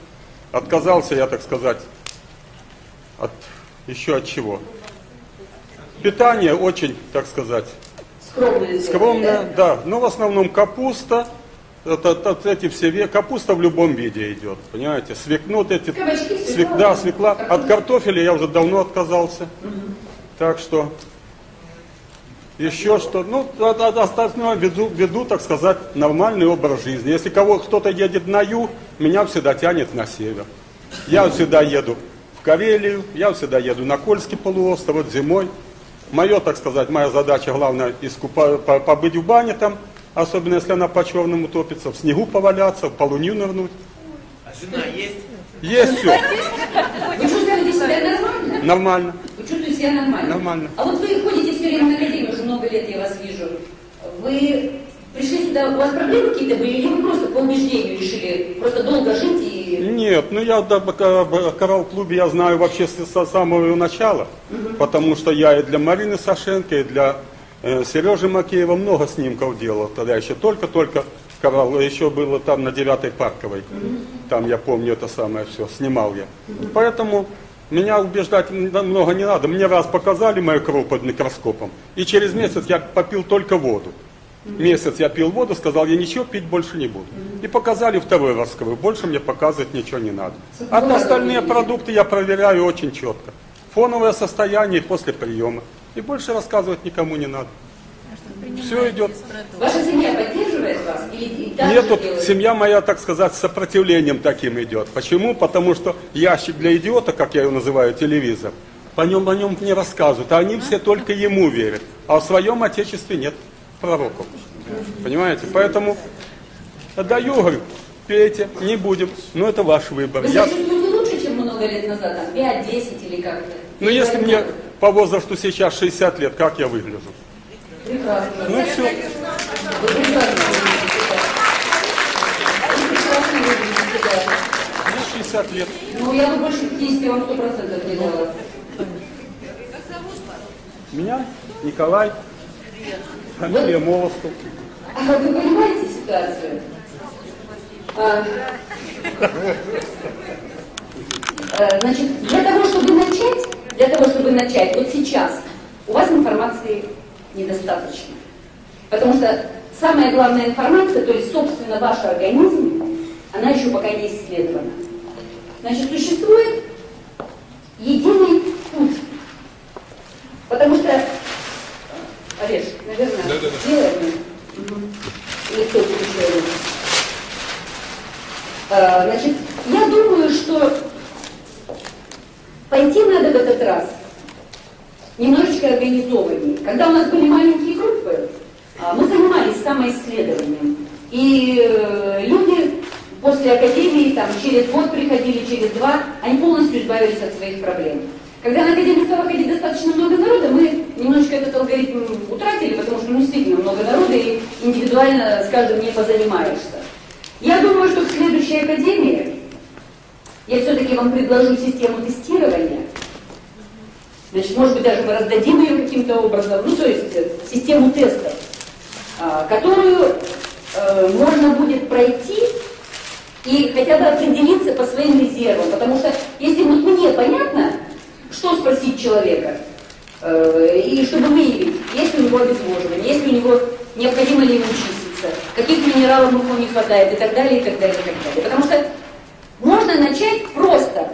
Отказался я, так сказать, от еще от чего? Питание очень, так сказать, скромное, да. Но в основном капуста, эти все, капуста в любом виде идет, понимаете? Свекнут эти, да, свекла. От картофеля я уже давно отказался. Так что еще что, ну, от остального веду, так сказать, нормальный образ жизни. Если кто-то едет на юг, меня всегда тянет на север. Я всегда еду в Карелию, я всегда еду на Кольский полуостров, вот зимой. Моя, так сказать, моя задача, главное, побыть в бане там, особенно если она по-черному топится, в снегу поваляться, в полынью нырнуть. А жена есть? Есть все. Вы чувствуете себя нормально? Нормально. Вы чувствуете себя нормально? Нормально. А вот вы ходите все время на академию, уже много лет я вас вижу. Вы пришли сюда, у вас проблемы какие-то были, или вы просто по убеждению решили просто долго жить и... Нет, ну я в коралл-клубе я знаю вообще с самого начала, потому что я и для Марины Сашенко, и для Сережи Макеева много снимков делал. Тогда еще только-только коралл, еще было там на 9-й парковой. Там я помню это самое все, снимал я. Поэтому... Меня убеждать много не надо. Мне раз показали мою кровь под микроскопом, и через месяц я попил только воду. Месяц я пил воду, сказал, я ничего пить больше не буду. И показали второй раз кровь, больше мне показывать ничего не надо. А остальные продукты я проверяю очень четко. Фоновое состояние после приема. И больше рассказывать никому не надо. Все идет. Ваша семья поддерживает вас? Или нет, тут семья моя, так сказать, с сопротивлением таким идет. Почему? Потому что ящик для идиота, как я его называю, телевизор, о нем не рассказывают, а они все только ему верят. А в своем отечестве нет пророков. Понимаете? Поэтому отдаю, говорю, пейте, не будем. Но это ваш выбор. Вы чувствуете лучше, чем много лет назад? 5-10 или как-то? Ну если мне по возрасту сейчас 60 лет, как я выгляжу? Прекрасно. Ну все. Вы прекрасно выглядите себя. Вы прекрасно выглядите себя. Мне 60 лет. Ну, я бы больше 50 вам 100% не дала. Меня Николай. Фамилия Молостов. А вы понимаете ситуацию? Значит, для того, чтобы начать, вот сейчас у вас информации недостаточно. Потому что самая главная информация, то есть, собственно, ваш организм, Она еще пока не исследована. Значит, существует единый путь. Потому что... Олеж, наверное, да. Делаем. Или кто-то еще. Значит, я думаю, что пойти надо в этот раз немножечко организованнее. Когда у нас были маленькие группы, мы занимались самоисследованием. И люди после академии, там, через год приходили, через два, они полностью избавились от своих проблем. Когда на академию стало ходить достаточно много народа, мы немножечко этот алгоритм утратили, потому что действительно много народа, и индивидуально с каждым не позанимаешься. Я думаю, что в следующей академии я все-таки вам предложу систему тестирования. Значит, может быть, даже мы раздадим ее каким-то образом, ну, то есть систему тестов, которую можно будет пройти и хотя бы определиться по своим резервам. Потому что если вот мне понятно, что спросить человека, и чтобы выявить, есть ли у него обезвоживание, есть ли у него необходимо ли ему чиститься, каких минералов ему не хватает, и так далее, и так далее, и так далее. Потому что можно начать просто,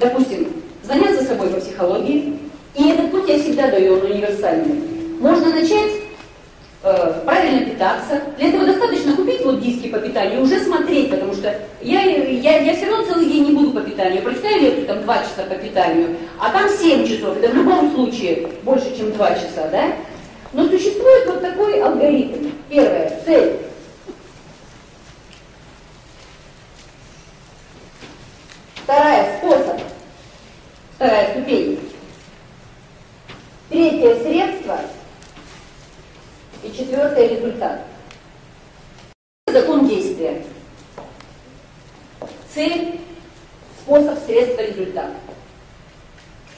допустим, заняться собой по психологии, и этот путь я всегда даю, он универсальный. Можно начать правильно питаться. Для этого достаточно купить вот диски по питанию и уже смотреть, потому что я все равно целый день не буду по питанию. Прочитаю лекцию, там 2 часа по питанию, а там 7 часов, это в любом случае больше, чем 2 часа, да? Но существует вот такой алгоритм. Первое, цель. Вторая, способ. Вторая ступень. Третье, средство. И четвертое, результат. Закон действия. Цель, способ, средство, результат.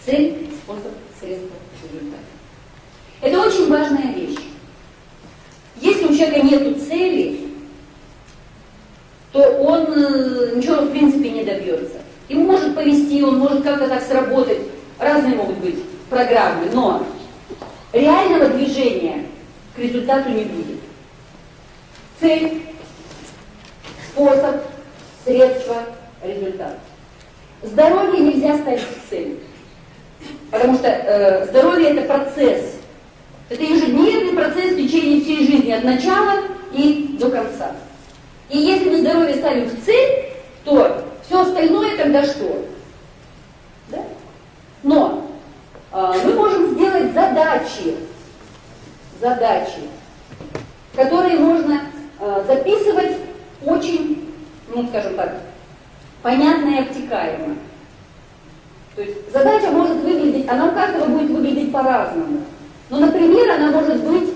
Цель, способ, средство, результат. Это очень важная вещь. Если у человека нет цели, то он ничего в принципе не добьется. Ему может повести, он может как-то так сработать. Разные могут быть программы, но реального движения к результату не будет. Цель, способ, средство, результат. Здоровье нельзя ставить в цель. Потому что здоровье это процесс. Это ежедневный процесс в течение всей жизни, от начала и до конца. И если мы здоровье ставим в цель, то все остальное тогда что? Да? Но мы можем сделать задачи, которые можно записывать очень, ну скажем так, понятно и обтекаемо. То есть задача может выглядеть, она у каждого будет выглядеть по-разному. Но, например, она может быть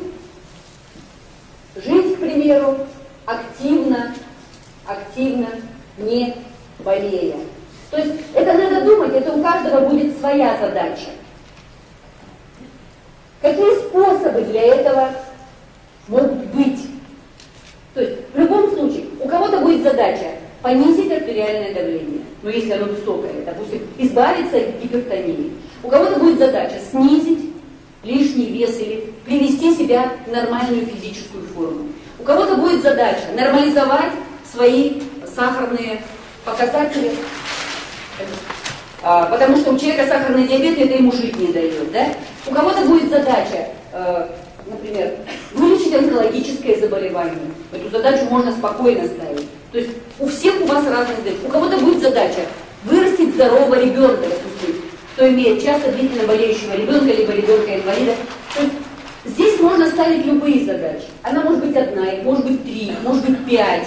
жить, к примеру, активно, не болея. То есть это надо думать, это у каждого будет своя задача. Какие способы для этого могут быть? То есть в любом случае у кого-то будет задача понизить артериальное давление, но если оно высокое, допустим, избавиться от гипертонии. У кого-то будет задача снизить лишний вес или привести себя в нормальную физическую форму. У кого-то будет задача нормализовать свои сахарные показатели, потому что у человека сахарный диабет, это ему жить не дает, да? У кого-то будет задача, например, вылечить онкологическое заболевание. Эту задачу можно спокойно ставить. То есть у всех у вас разные задачи. У кого-то будет задача вырастить здорового ребенка, допустим, кто имеет часто длительно болеющего ребенка, либо ребенка-инвалида. То есть здесь можно ставить любые задачи. Она может быть одна, их может быть 3, может быть 5.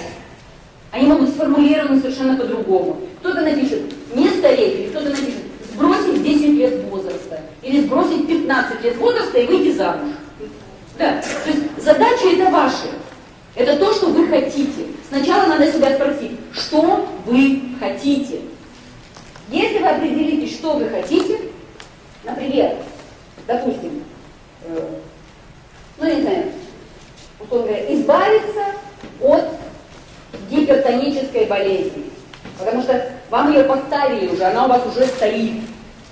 Они могут быть сформулированы совершенно по-другому. Кто-то напишет не столетие, кто-то напишет сбросить 10 лет возраста или сбросить 15 лет возраста и выйти замуж. Да. То есть задачи это ваши. Это то, что вы хотите. Сначала надо себя спросить, что вы хотите. Если вы определитесь, что вы хотите, например, допустим, ну не знаю, условно говоря, избавиться от гипертонической болезни. Потому что вам ее поставили уже, она у вас уже стоит.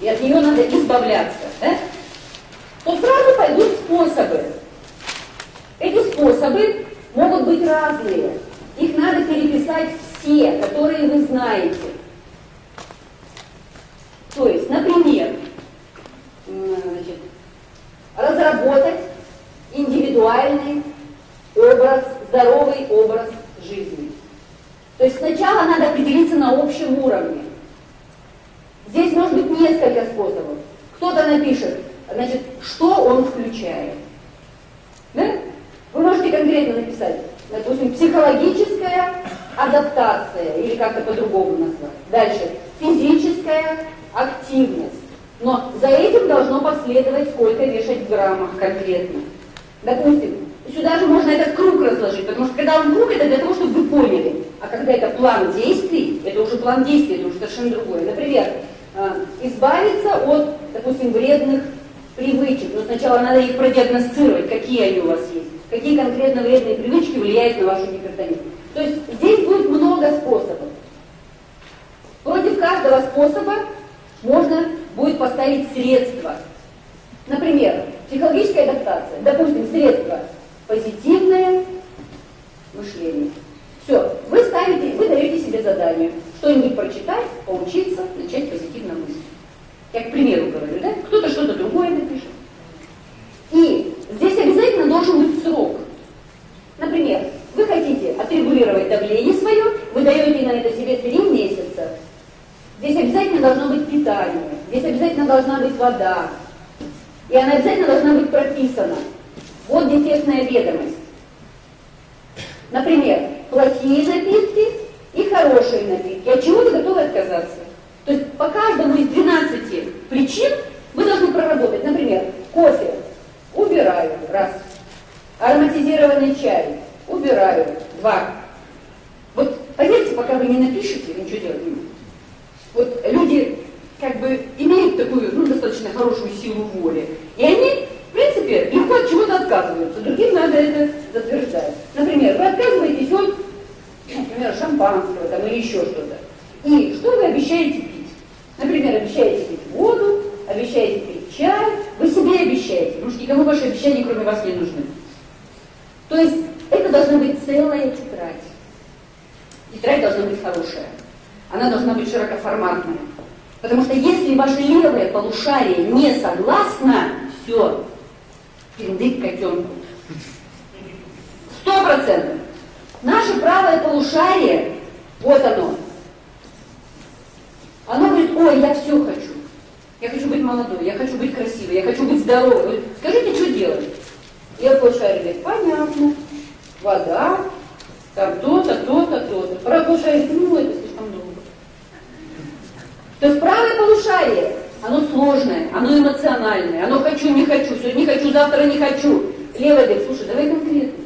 И от нее надо избавляться. Да? То сразу пойдут способы. Эти способы могут быть разные. Их надо переписать те, которые вы знаете. То есть, например, значит, разработать индивидуальный образ, здоровый образ жизни. То есть сначала надо определиться на общем уровне. Здесь может быть несколько способов. Кто-то напишет, значит, что он включает. Да? Вы можете конкретно написать, допустим, психологическая адаптация, или как-то по-другому назвать. Дальше, физическая активность. Но за этим должно последовать, сколько вешать в граммах конкретно. Допустим, сюда же можно этот круг разложить, потому что когда он круг, это для того, чтобы вы поняли. А когда это план действий, это уже план действий, это уже совершенно другое. Например, избавиться от, допустим, вредных привычек. Но сначала надо их продиагностировать, какие они у вас есть, какие конкретно вредные привычки влияют на вашу гипертонию. То есть здесь будет много способов. Против каждого способа можно будет поставить средства. Например, психологическая адаптация. Допустим, средство позитивное мышление. Все, вы ставите, вы даете себе задание. Что-нибудь прочитать, поучиться, начать позитивно мыслить. Я к примеру говорю, да? Кто-то что-то другое напишет. И здесь обязательно должен быть срок. Например, вы хотите отрегулировать давление свое, вы даете на это себе 3 месяца. Здесь обязательно должно быть питание, здесь обязательно должна быть вода. И она обязательно должна быть прописана. Вот дефектная ведомость. Например, плохие напитки и хорошие напитки. От чего вы готовы отказаться? То есть по каждому из 12 причин вы должны проработать. Например, кофе убираю, 1. Ароматизированный чай убираю, 2. Вот поверьте, пока вы не напишете, вы ничего делать не будете. Вот люди как бы имеют такую, ну, достаточно хорошую силу воли. И они, в принципе, легко от чего-то отказываются. Другим надо это затверждать. Например, вы отказываетесь от, например, шампанского там, или еще что-то. И что вы обещаете пить? Например, обещаете пить воду, обещаете пить чай. Вы себе обещаете, потому что никому ваши обещания, кроме вас, не нужны. То есть это должна быть целая тетрадь. Тетрадь должна быть хорошая. Она должна быть широкоформатная. Потому что если ваше левое полушарие не согласно, все, пиндык котенку. 100%. Наше правое полушарие, вот оно говорит, ой, я все хочу. Я хочу быть молодой, я хочу быть красивой, я хочу быть здоровой. Скажите, что делать? Левое полушарие говорит, понятно, вода, там то-то, то-то, то-то. Правое полушарие говорит, ну это слишком долго. То есть правое полушарие, оно сложное, оно эмоциональное, оно хочу, не хочу, сегодня не хочу, завтра не хочу. Левое говорит, слушай, давай конкретно,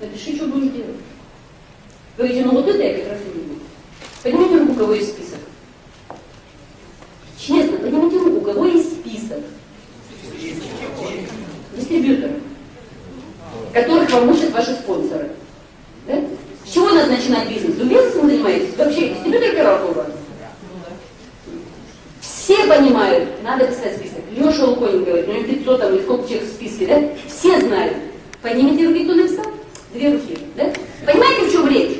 напиши, что будешь делать. Вы говорите, ну вот это я как раз и люблю. Поднимите руку, у кого есть список. Честно, поднимите руку, у кого есть список дистрибьюторов, которых вам учат ваши спонсоры. Да? С чего надо начинать бизнес? Вы бизнесом занимаетесь? Вообще, дистрибьютор первого класса. Все понимают, надо писать список. Леша Луконин говорит, у него 500 там, или сколько человек в списке, да? Все знают. Поднимите руки, кто написал? 2 руки, да? Понимаете, в чем речь?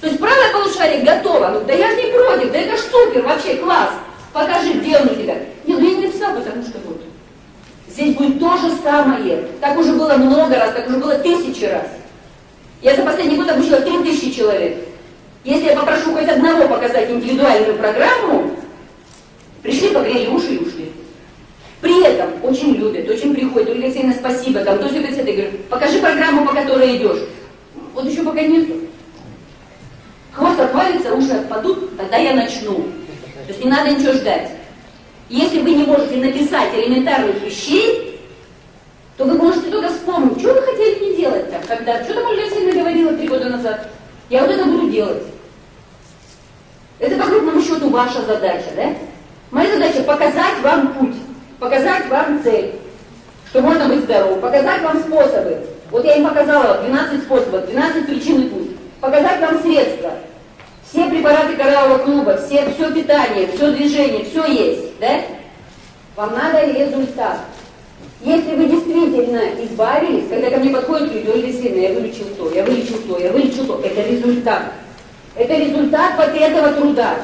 То есть правое полушарие готово. Ну, да я же не против, да это ж супер, вообще класс. Покажи, где он у тебя. Нет, ну я не написал, потому что вот. Здесь будет то же самое. Так уже было много раз, так уже было 1000 раз. Я за последний год обучила 3000 человек. Если я попрошу хоть одного показать индивидуальную программу, пришли, погрели уши и ушли. При этом очень любят, очень приходят. Ольга Алексеевна, спасибо, там, то все, я говорю, покажи программу, по которой идешь. Вот еще пока нету. Хвост отвалится, уши отпадут, тогда я начну. То есть не надо ничего ждать. Если вы не можете написать элементарных вещей, то вы можете только вспомнить, что вы хотели не делать там, когда, что там Ольга Алексеевна говорила 3 года назад. Я вот это буду делать. Это, по крупному счету, ваша задача, да? Моя задача – показать вам путь, показать вам цель, что можно быть здоровым, показать вам способы. Вот я им показала 12 способов, 12 причин и путь. Показать вам средства. Все препараты кораллового клуба, все питание, все движение, все есть, да? Вам надо результат. Если вы действительно избавились, когда ко мне подходят люди, Ольга Алексеевна, я вылечил то, я вылечил то, я вылечил то, это результат. Это результат вот этого труда.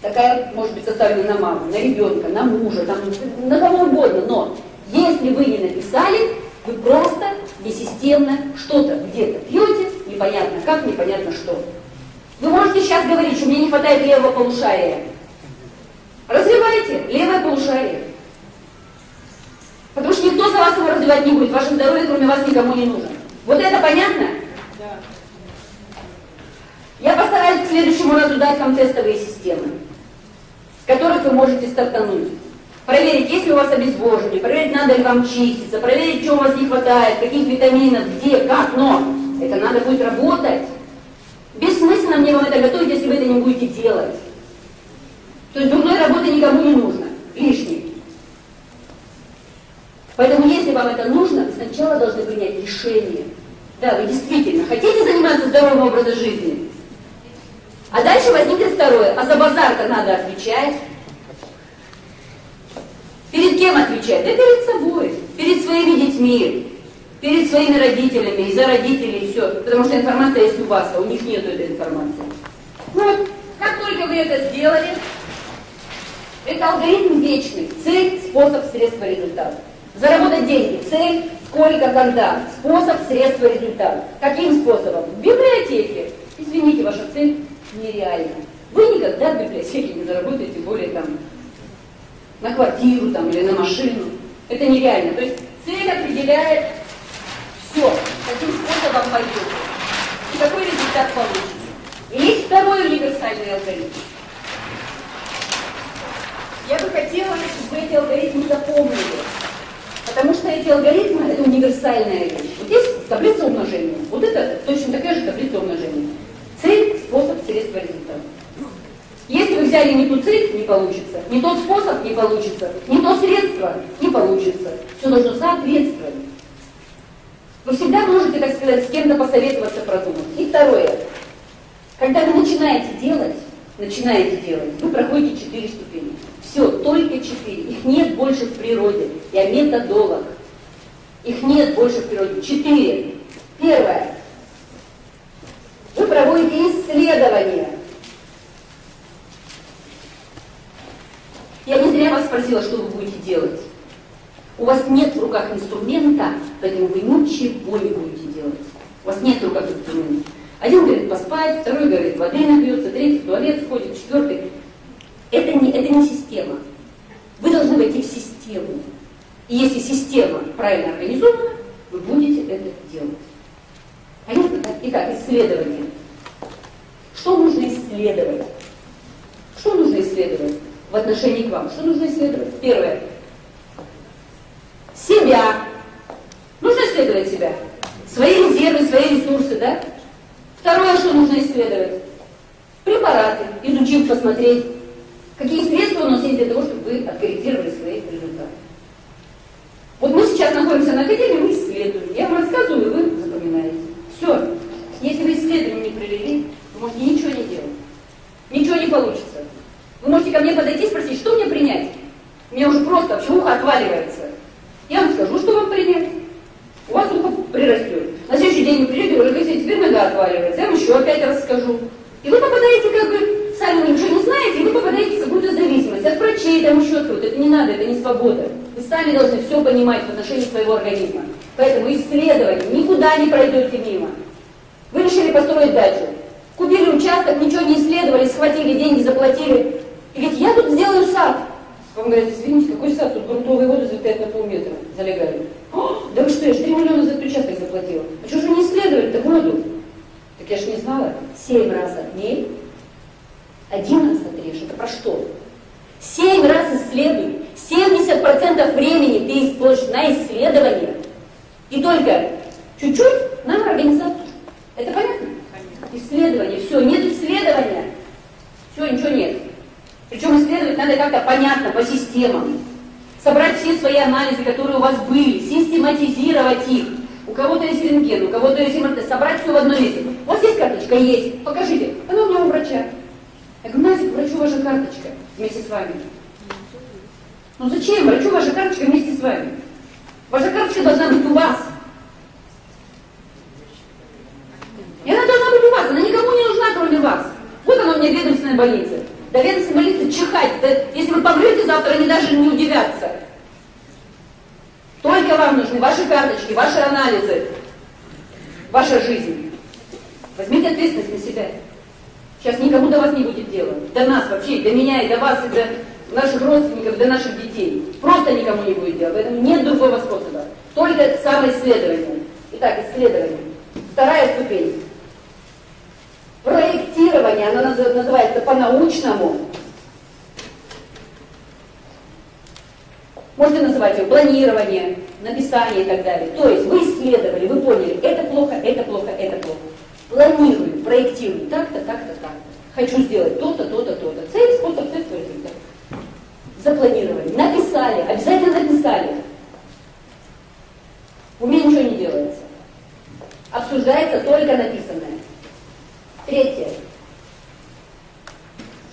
Такая, может быть, составлена на маму, на ребенка, на мужа, там, на кого угодно. Но если вы не написали, вы просто несистемно что-то где-то пьете, непонятно как, непонятно что. Вы можете сейчас говорить, что мне не хватает левого полушария. Развивайте левое полушарие. Потому что никто за вас его развивать не будет. Ваше здоровье, кроме вас, никому не нужно. Вот это понятно? Да. Я постараюсь к следующему разу дать вам тестовые системы, с которых вы можете стартануть. Проверить, есть ли у вас обезвоживание, проверить, надо ли вам чиститься, проверить, чего у вас не хватает, каких витаминов, где, как, но это надо будет работать. Бессмысленно мне вам это готовить, если вы это не будете делать. То есть дурной работы никому не нужно, лишней. Поэтому если вам это нужно, сначала должны принять решение. Да, вы действительно хотите заниматься здоровым образом жизни. А дальше возникнет второе. А за базар-то надо отвечать. Перед кем отвечать? Да перед собой, перед своими детьми, перед своими родителями, и за родителей, и все. Потому что информация есть у вас, а у них нет этой информации. Вот. Как только вы это сделали, это алгоритм вечный. Цель, способ, средство, результат. Заработать деньги. Цель, сколько, когда. Способ, средство, результат. Каким способом? В библиотеке. Извините, ваша цель нереальна. Вы никогда в библиотеке не заработаете более там на квартиру там, или на машину. Это нереально. То есть цель определяет все. Каким способом пойдете. И какой результат получите. И есть второй универсальный алгоритм. Я бы хотела, чтобы эти алгоритмы запомнили. Потому что эти алгоритмы – это универсальная вещь. Вот есть таблица умножения. Вот это точно такая же таблица умножения. Цель, способ, средство, результат. Если вы взяли не ту цель – не получится. Не тот способ – не получится. Не то средство – не получится. Все должно соответствовать. Вы всегда можете, так сказать, с кем-то посоветоваться, продумать. И второе. Когда вы начинаете делать, вы проходите 4 ступени. Все, только 4. Их нет больше в природе. Я методолог. Их нет больше в природе. 4. Первое. Вы проводите исследование. Я не зря вас спросила, что вы будете делать. У вас нет в руках инструмента, поэтому вы ничего не будете делать. У вас нет в руках инструмента. Один говорит поспать, второй говорит воды набьется, третий в туалет сходит, четвертый. Это не система. Вы должны войти в систему. И если система правильно организована, вы будете это делать. Понятно? Итак, исследование. Что нужно исследовать? Что нужно исследовать в отношении к вам? Что нужно исследовать? Первое. Себя. Нужно исследовать себя. Свои резервы, свои ресурсы, да? Второе, что нужно исследовать? Препараты. Изучить, посмотреть, какие средства у нас есть для того, чтобы вы откорректировали свои результаты. Вот мы сейчас находимся на академии, мы исследуем. Я вам рассказываю, и вы запоминаете. Все. Если вы исследование не провели, вы можете ничего не делать. Ничего не получится. Вы можете ко мне подойти и спросить, что мне принять? У меня уже просто вообще ухо отваливается. Я вам скажу, что вам принять. У вас ухо прирастет. На следующий день вы придете, вы говорите, теперь нога отваливается, я вам еще опять расскажу. И вы попадаете, как бы, сами ничего не знаете, и вы попадаете в какую-то зависимость от врачей, там еще откуда-то. Это не надо, это не свобода. Вы сами должны все понимать в отношении своего организма. Поэтому исследование никуда не пройдете мимо. Вы решили построить дачу. Купили участок, ничего не исследовали, схватили деньги, заплатили. И говорит, я тут сделаю сад. Вам говорят, извините, какой сад? Тут грунтовые воды залетают на полметра, залегали. Да вы что, я же 3 миллиона за этот участок заплатила. А что же вы не исследовали-то воду? Так я же не знала. 7 раз отмерь, 1 раз отрежь. Это про что? 7 раз исследуй. 70% времени ты используешь на исследование. И только чуть-чуть на организацию. Это понятно? Понятно. Исследование. Все, нет исследования. Все, ничего нет. Причем исследовать надо как-то понятно, по системам. Собрать все свои анализы, которые у вас были, систематизировать их. У кого-то есть рентген, у кого-то есть МРТ, собрать все в одно место. У вас есть карточка? Есть. Покажите. Она у меня у врача. Я говорю, Назик, врачу ваша карточка вместе с вами. Ну зачем врачу ваша карточка вместе с вами? Ваша карточка должна быть у вас. И она должна быть у вас, она никому больницы. До ведомственной больницы чихать. Да, если вы помрете завтра, они даже не удивятся. Только вам нужны ваши карточки, ваши анализы, ваша жизнь. Возьмите ответственность на себя. Сейчас никому до вас не будет дела. До нас вообще, до меня, и до вас, и до наших родственников, до наших детей. Просто никому не будет дела. Поэтому нет другого способа. Только самоисследование. Итак, исследование. Вторая ступень. Проектирование. Оно называется по-научному. Можете называть ее планирование, написание и так далее. То есть вы исследовали, вы поняли, это плохо, это плохо, это плохо. Планирую, проектирую, так-то, так-то, так-то. Хочу сделать то-то, то-то, то-то. Цель, способ, средство, результат. Запланировали, написали, обязательно написали. У меня ничего не делается. Обсуждается только написанное. Третье.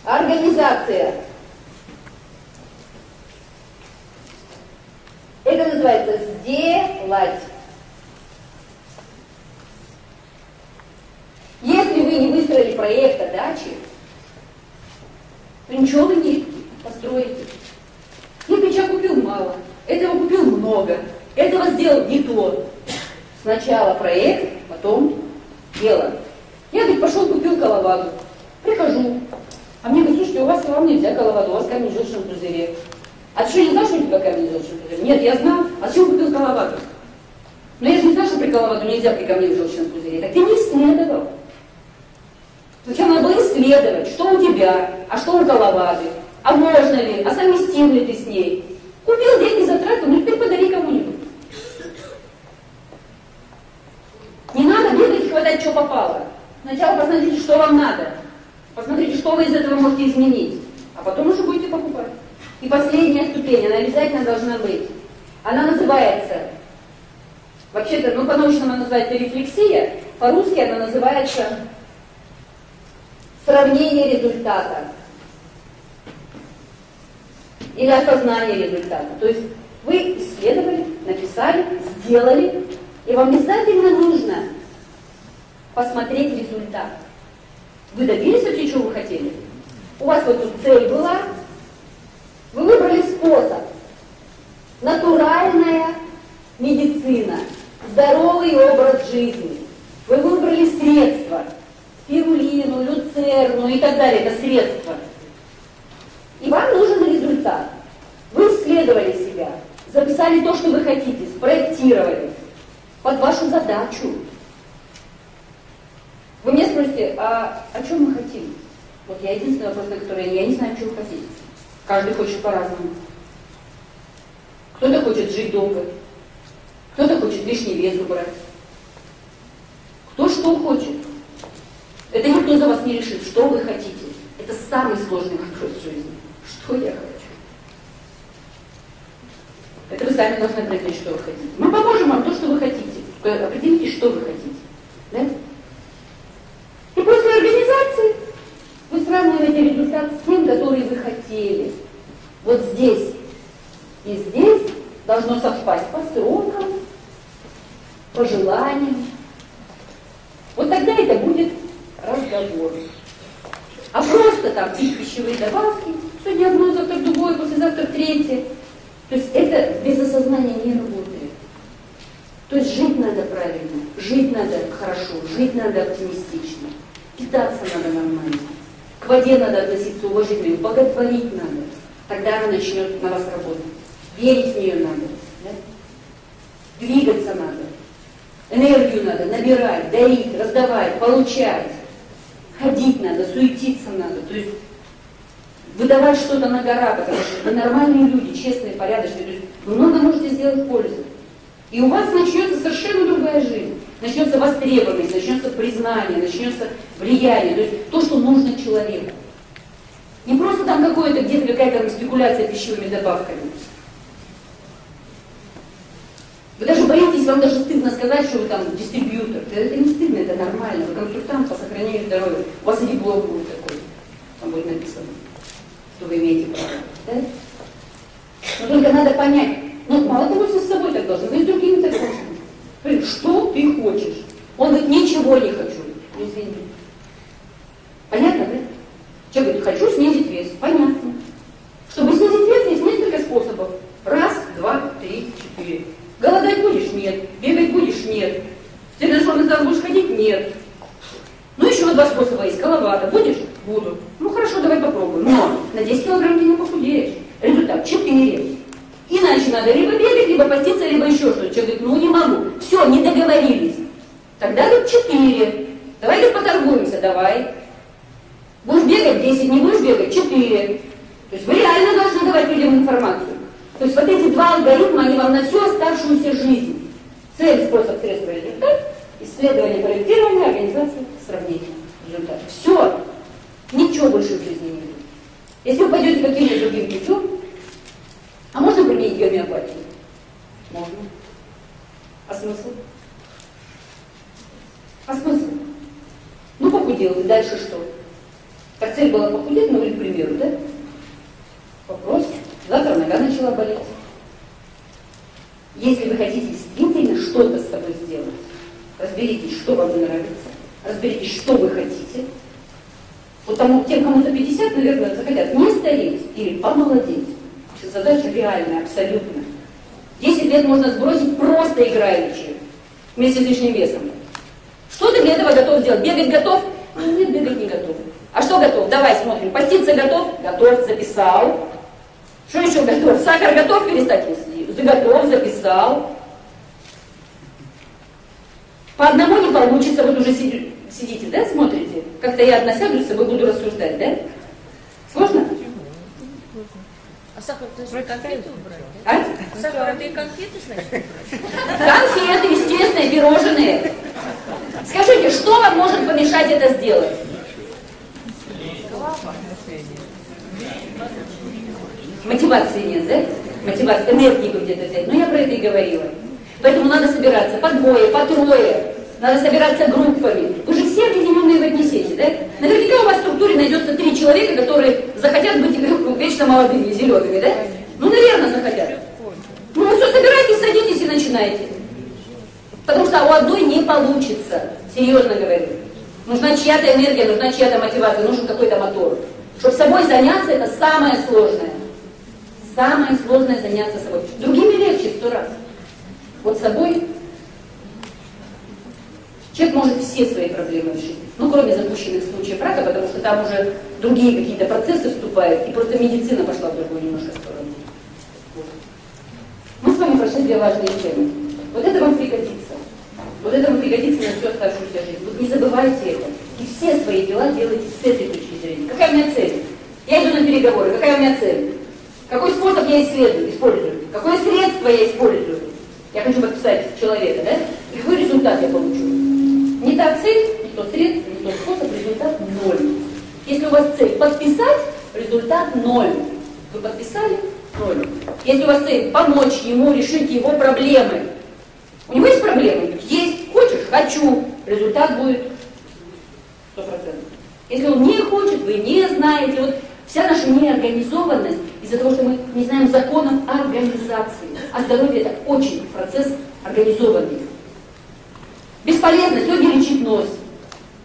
Организация. Это называется сделать. Если вы не выстроили проекта дачи, то ничего вы не построите. Кирпича купил мало, этого купил много, этого сделал не то. Сначала проект, потом дело. Я, говорит, пошел купил коловаду. Прихожу. А мне говорят, слушайте, у вас вам нельзя коловаду, у вас камень в желчном пузыре. А ты что, не знал, что у тебя камень в желчном пузыре? Нет, я знал. А зачем купил коловаду? Но я же не знал, что при коловаду нельзя при камне в желчном пузыре. Так ты не исследовал. Сначала надо было исследовать, что у тебя, а что у коловады, а можно ли, а совместим ли ты с ней. Купил, деньги затратил, ну теперь подари кому-нибудь. Не надо бегать и хватать, что попало. Сначала посмотрите, что вам надо. Посмотрите, что вы из этого можете изменить. А потом уже будете покупать. И последняя ступень, она обязательно должна быть. Она называется, вообще-то, ну по-научному она называется рефлексия, по-русски она называется сравнение результата. Или осознание результата. То есть вы исследовали, написали, сделали, и вам обязательно нужно посмотреть результат. Вы добились вообще, чего вы хотели? У вас вот тут цель была, вы выбрали способ. Натуральная медицина, здоровый образ жизни. Вы выбрали средства, спирулину, люцерну и так далее, это средства. И вам нужен результат. Вы исследовали себя, записали то, что вы хотите, спроектировали под вашу задачу. Вы меня спросите, а о чем мы хотим? Вот я единственный вопрос, на который я не знаю, чего хотеть. Каждый хочет по-разному. Кто-то хочет жить долго, кто-то хочет лишний вес убрать. Кто что хочет. Это никто за вас не решит, что вы хотите. Это самый сложный вопрос в жизни. Что я хочу? Это вы сами должны определить, что вы хотите. Мы поможем вам то, что вы хотите. Определите, что вы хотите. Да? И после организации вы сравниваете результат с тем, который вы хотели. Вот здесь и здесь должно совпасть по срокам, по желаниям. Вот тогда это будет разговор. А просто там пищевые добавки, сегодня одно, завтра другое, послезавтра третье. То есть это без осознания не работает. То есть жить надо правильно, жить надо хорошо, жить надо оптимистично. Питаться надо нормально, к воде надо относиться уважительно, боготворить надо. Тогда она начнет на вас работать. Верить в нее надо. Да? Двигаться надо. Энергию надо набирать, дарить, раздавать, получать. Ходить надо, суетиться надо. То есть выдавать что-то на гора, потому что это нормальные люди, честные, порядочные. То есть вы много можете сделать пользу. И у вас начнется совершенно другая жизнь. Начнется востребованность, начнется признание, начнется влияние. То есть то, что нужно человеку. Не просто там какое-то, где-то какая-то спекуляция пищевыми добавками. Вы даже боитесь, вам даже стыдно сказать, что вы там дистрибьютор. Это не стыдно, это нормально. Вы консультант по сохранению здоровья. У вас и блог будет такой. Там будет написано, что вы имеете право. Да? Но только надо понять. Ну, мало того, все с собой так должны, но и с другими так должны. Что ты хочешь? Он говорит, ничего не хочу. Извините. Понятно, да? Человек говорит, хочу снизить вес. Понятно. Чтобы снизить вес, есть несколько способов. Раз, два, три, четыре. Голодать будешь? Нет. Бегать будешь? Нет. В тренажерный зал будешь ходить? Нет. Ну, еще два способа есть. Коловато. Будешь? Буду. Ну, хорошо, давай попробуем. Но на 10 килограмм ты не похудеешь. Результат 4. Иначе надо либо бегать, либо поститься, либо еще что-то. Человек говорит, ну, не могу. Все, не договорились. Тогда тут 4. Давай тут поторгуемся, давай. Будешь бегать 10, не будешь бегать 4. То есть вы реально должны давать людям информацию. То есть вот эти два алгоритма, они вам на всю оставшуюся жизнь. Цель, способ, средства, результат, исследование, проектирование, организация, сравнение, результат. Все. Ничего больше в жизни не будет. Если вы пойдете каким-то другим путем, а можно применить гомеопатию? Можно. А смысл? А смысл? Ну, похудел, и дальше что? Так цель была похудеть, ну, или, к примеру, да? Вопрос. Завтра нога начала болеть. Если вы хотите действительно что-то с собой сделать, разберитесь, что вам нравится, разберитесь, что вы хотите. Вот тому, тем, кому за 50, наверное, захотят не стареть или помолодеть. Задача реальная, абсолютно. 10 лет можно сбросить, просто играя вместе с лишним весом. Что ты для этого готов сделать? Бегать готов? Нет, бегать не готов. А что готов? Давай смотрим. Поститься готов? Готов, записал. Что еще готов? Сахар готов перестать есть? Готов, записал. По одному не получится, вот уже сидите, да, смотрите? Как-то я одна сяду с собой, буду рассуждать, да? Сложно? А сахар ты же конфеты убрать? А? Сахар, ты конфеты, значит, убрать? Конфеты, естественно, пирожные. Скажите, что вам может помешать это сделать? Мотивации нет, да? Мотивации, энергии бы где-то взять. Но я про это и говорила. Поэтому надо собираться по двое, по трое. Надо собираться группами. Вы же все объединенные в одни сети, да? Наверняка у вас в структуре найдется 3 человека, которые захотят быть вечно молодыми, зелеными, да? Ну, наверное, захотят. Ну, вы все собираетесь, садитесь и начинаете. Потому что у одной не получится. Серьезно говорю. Нужна чья-то энергия, нужна чья-то мотивация, нужен какой-то мотор. Чтобы собой заняться, это самое сложное. Самое сложное заняться собой. Другими легче в 100 раз. Вот собой человек может все свои проблемы решить. Ну, кроме запущенных случаев рака, потому что там уже другие какие-то процессы вступают, и просто медицина пошла в другую немножко сторону. Вот. Мы с вами прошли 2 важные темы. Вот это вам пригодится. Вот это вам пригодится на всю оставшуюся жизнь. Вот не забывайте это. И все свои дела делайте с этой точки зрения. Какая у меня цель? Я иду на переговоры. Какая у меня цель? Какой способ я использую? Какое средство я использую? Я хочу подписать человека, да? И какой результат я получу? Не та цель, не то средство, не тот способ, результат 0. Если у вас цель подписать, результат 0. Вы подписали? 0. Если у вас цель помочь ему решить его проблемы. У него есть проблемы? Есть. Хочешь? Хочу. Результат будет 100%. Если он не хочет, вы не знаете. Вот вся наша неорганизованность из-за того, что мы не знаем законов организации. А здоровье – это очень процесс организованный. Бесполезно сегодня лечить нос,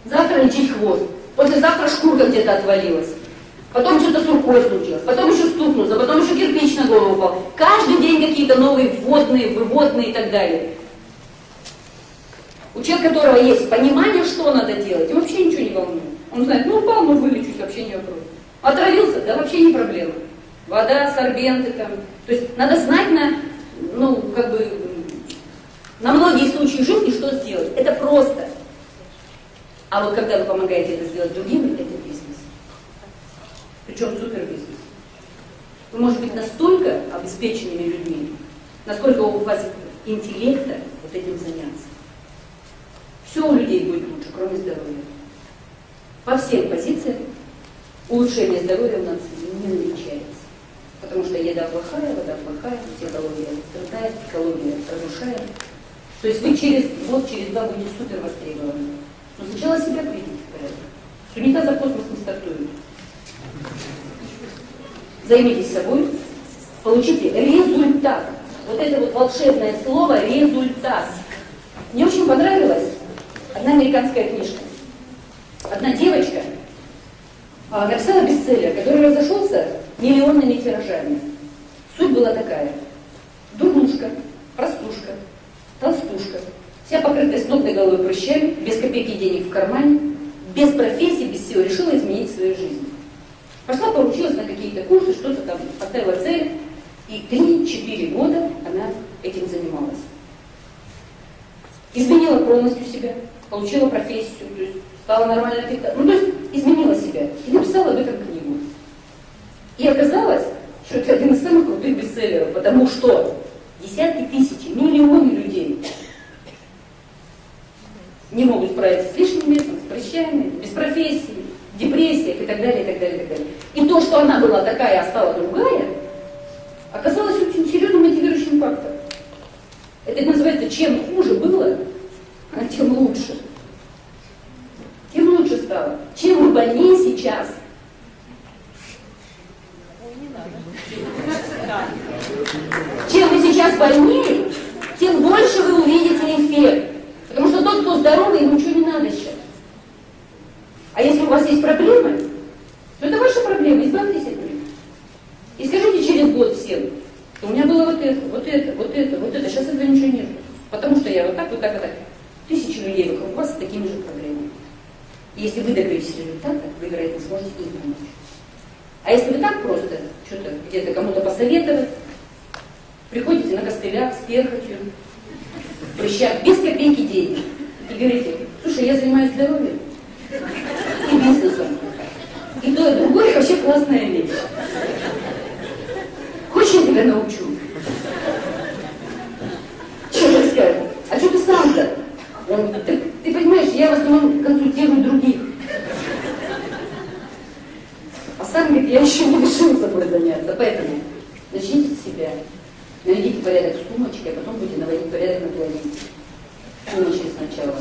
завтра лечить хвост, послезавтра шкурка где-то отвалилась, потом что-то с рукой случилось, потом еще стукнулся, потом еще кирпич на голову упал. Каждый день какие-то новые вводные, выводные и так далее. У человека, которого есть понимание, что надо делать, ему вообще ничего не волнует. Он знает, ну упал, ну вылечусь, вообще не вопрос. Отравился? Да вообще не проблема. Вода, сорбенты там. То есть надо знать на многие случаи жизни, что сделать. Это просто. А вот когда вы помогаете это сделать другим, это бизнес. Причем супербизнес. Вы можете быть настолько обеспеченными людьми, насколько у вас интеллекта вот этим заняться. Все у людей будет лучше, кроме здоровья. По всем позициям улучшение здоровья у нас не намечается. Потому что еда плохая, вода плохая, психология страдает, экология разрушает. То есть вы через год, через 2 будете супер востребованы. Но сначала себя приведите в порядок. С унитаза в космос не стартует. Займитесь собой, получите результат. Вот это вот волшебное слово «результат». Мне очень понравилась одна американская книжка. Одна девочка написала бестселлер, который разошелся миллионными тиражами. Суть была такая. Дурнушка, простушка, толстушка, вся покрытая с ног до головы прыщами, без копейки денег в кармане, без профессии, без всего, решила изменить свою жизнь. Пошла, поручилась на какие-то курсы, что-то там, поставила цель, и 3-4 года она этим занималась. Изменила полностью себя, получила профессию, то есть стала нормально питаться, ну то есть изменила себя и написала об этом книгу. И оказалось, что это один из самых крутых бестселлеров, потому что десятки тысяч, миллионы людей не могут справиться с лишним местом, с прыщами, без профессии, депрессиях и так далее, и так далее, и так далее. И то, что она была такая, а стала другая, оказалось очень серьезным мотивирующим фактором. Это называется, чем хуже было, тем лучше. Тем лучше стало. Чем вы больнее сейчас. Ой, не надо. Чем вы сейчас больнее, тем больше вы увидите эффект. Потому что тот, кто здоровый, ему ничего не надо сейчас. А если у вас есть проблемы, то это ваши проблемы, избавьтесь от них. И скажите через год всем, у меня было вот это, вот это, вот это, вот это, сейчас этого ничего нет. Потому что я вот так, вот так, вот так. Тысячи людей вокруг вас с такими же проблемами. И если вы добьетесь результата, вы, вероятно, сможете им помочь. А если вы так просто что-то где-то кому-то посоветовать, приходите на костылях с перхотью, в прыщах, без копейки денег, и говорите, слушай, я занимаюсь здоровьем и бизнесом. И то, и другое вообще классная вещь. Хочешь, я тебя научу? Что ты скажешь? А что ты сам-то? Ты понимаешь, я в основном консультирую других. А сам, говорит, я еще не решила собой заняться. Поэтому начните с себя. Наведите порядок в сумочке, а потом будете наводить порядок на планете. Сумочки сначала.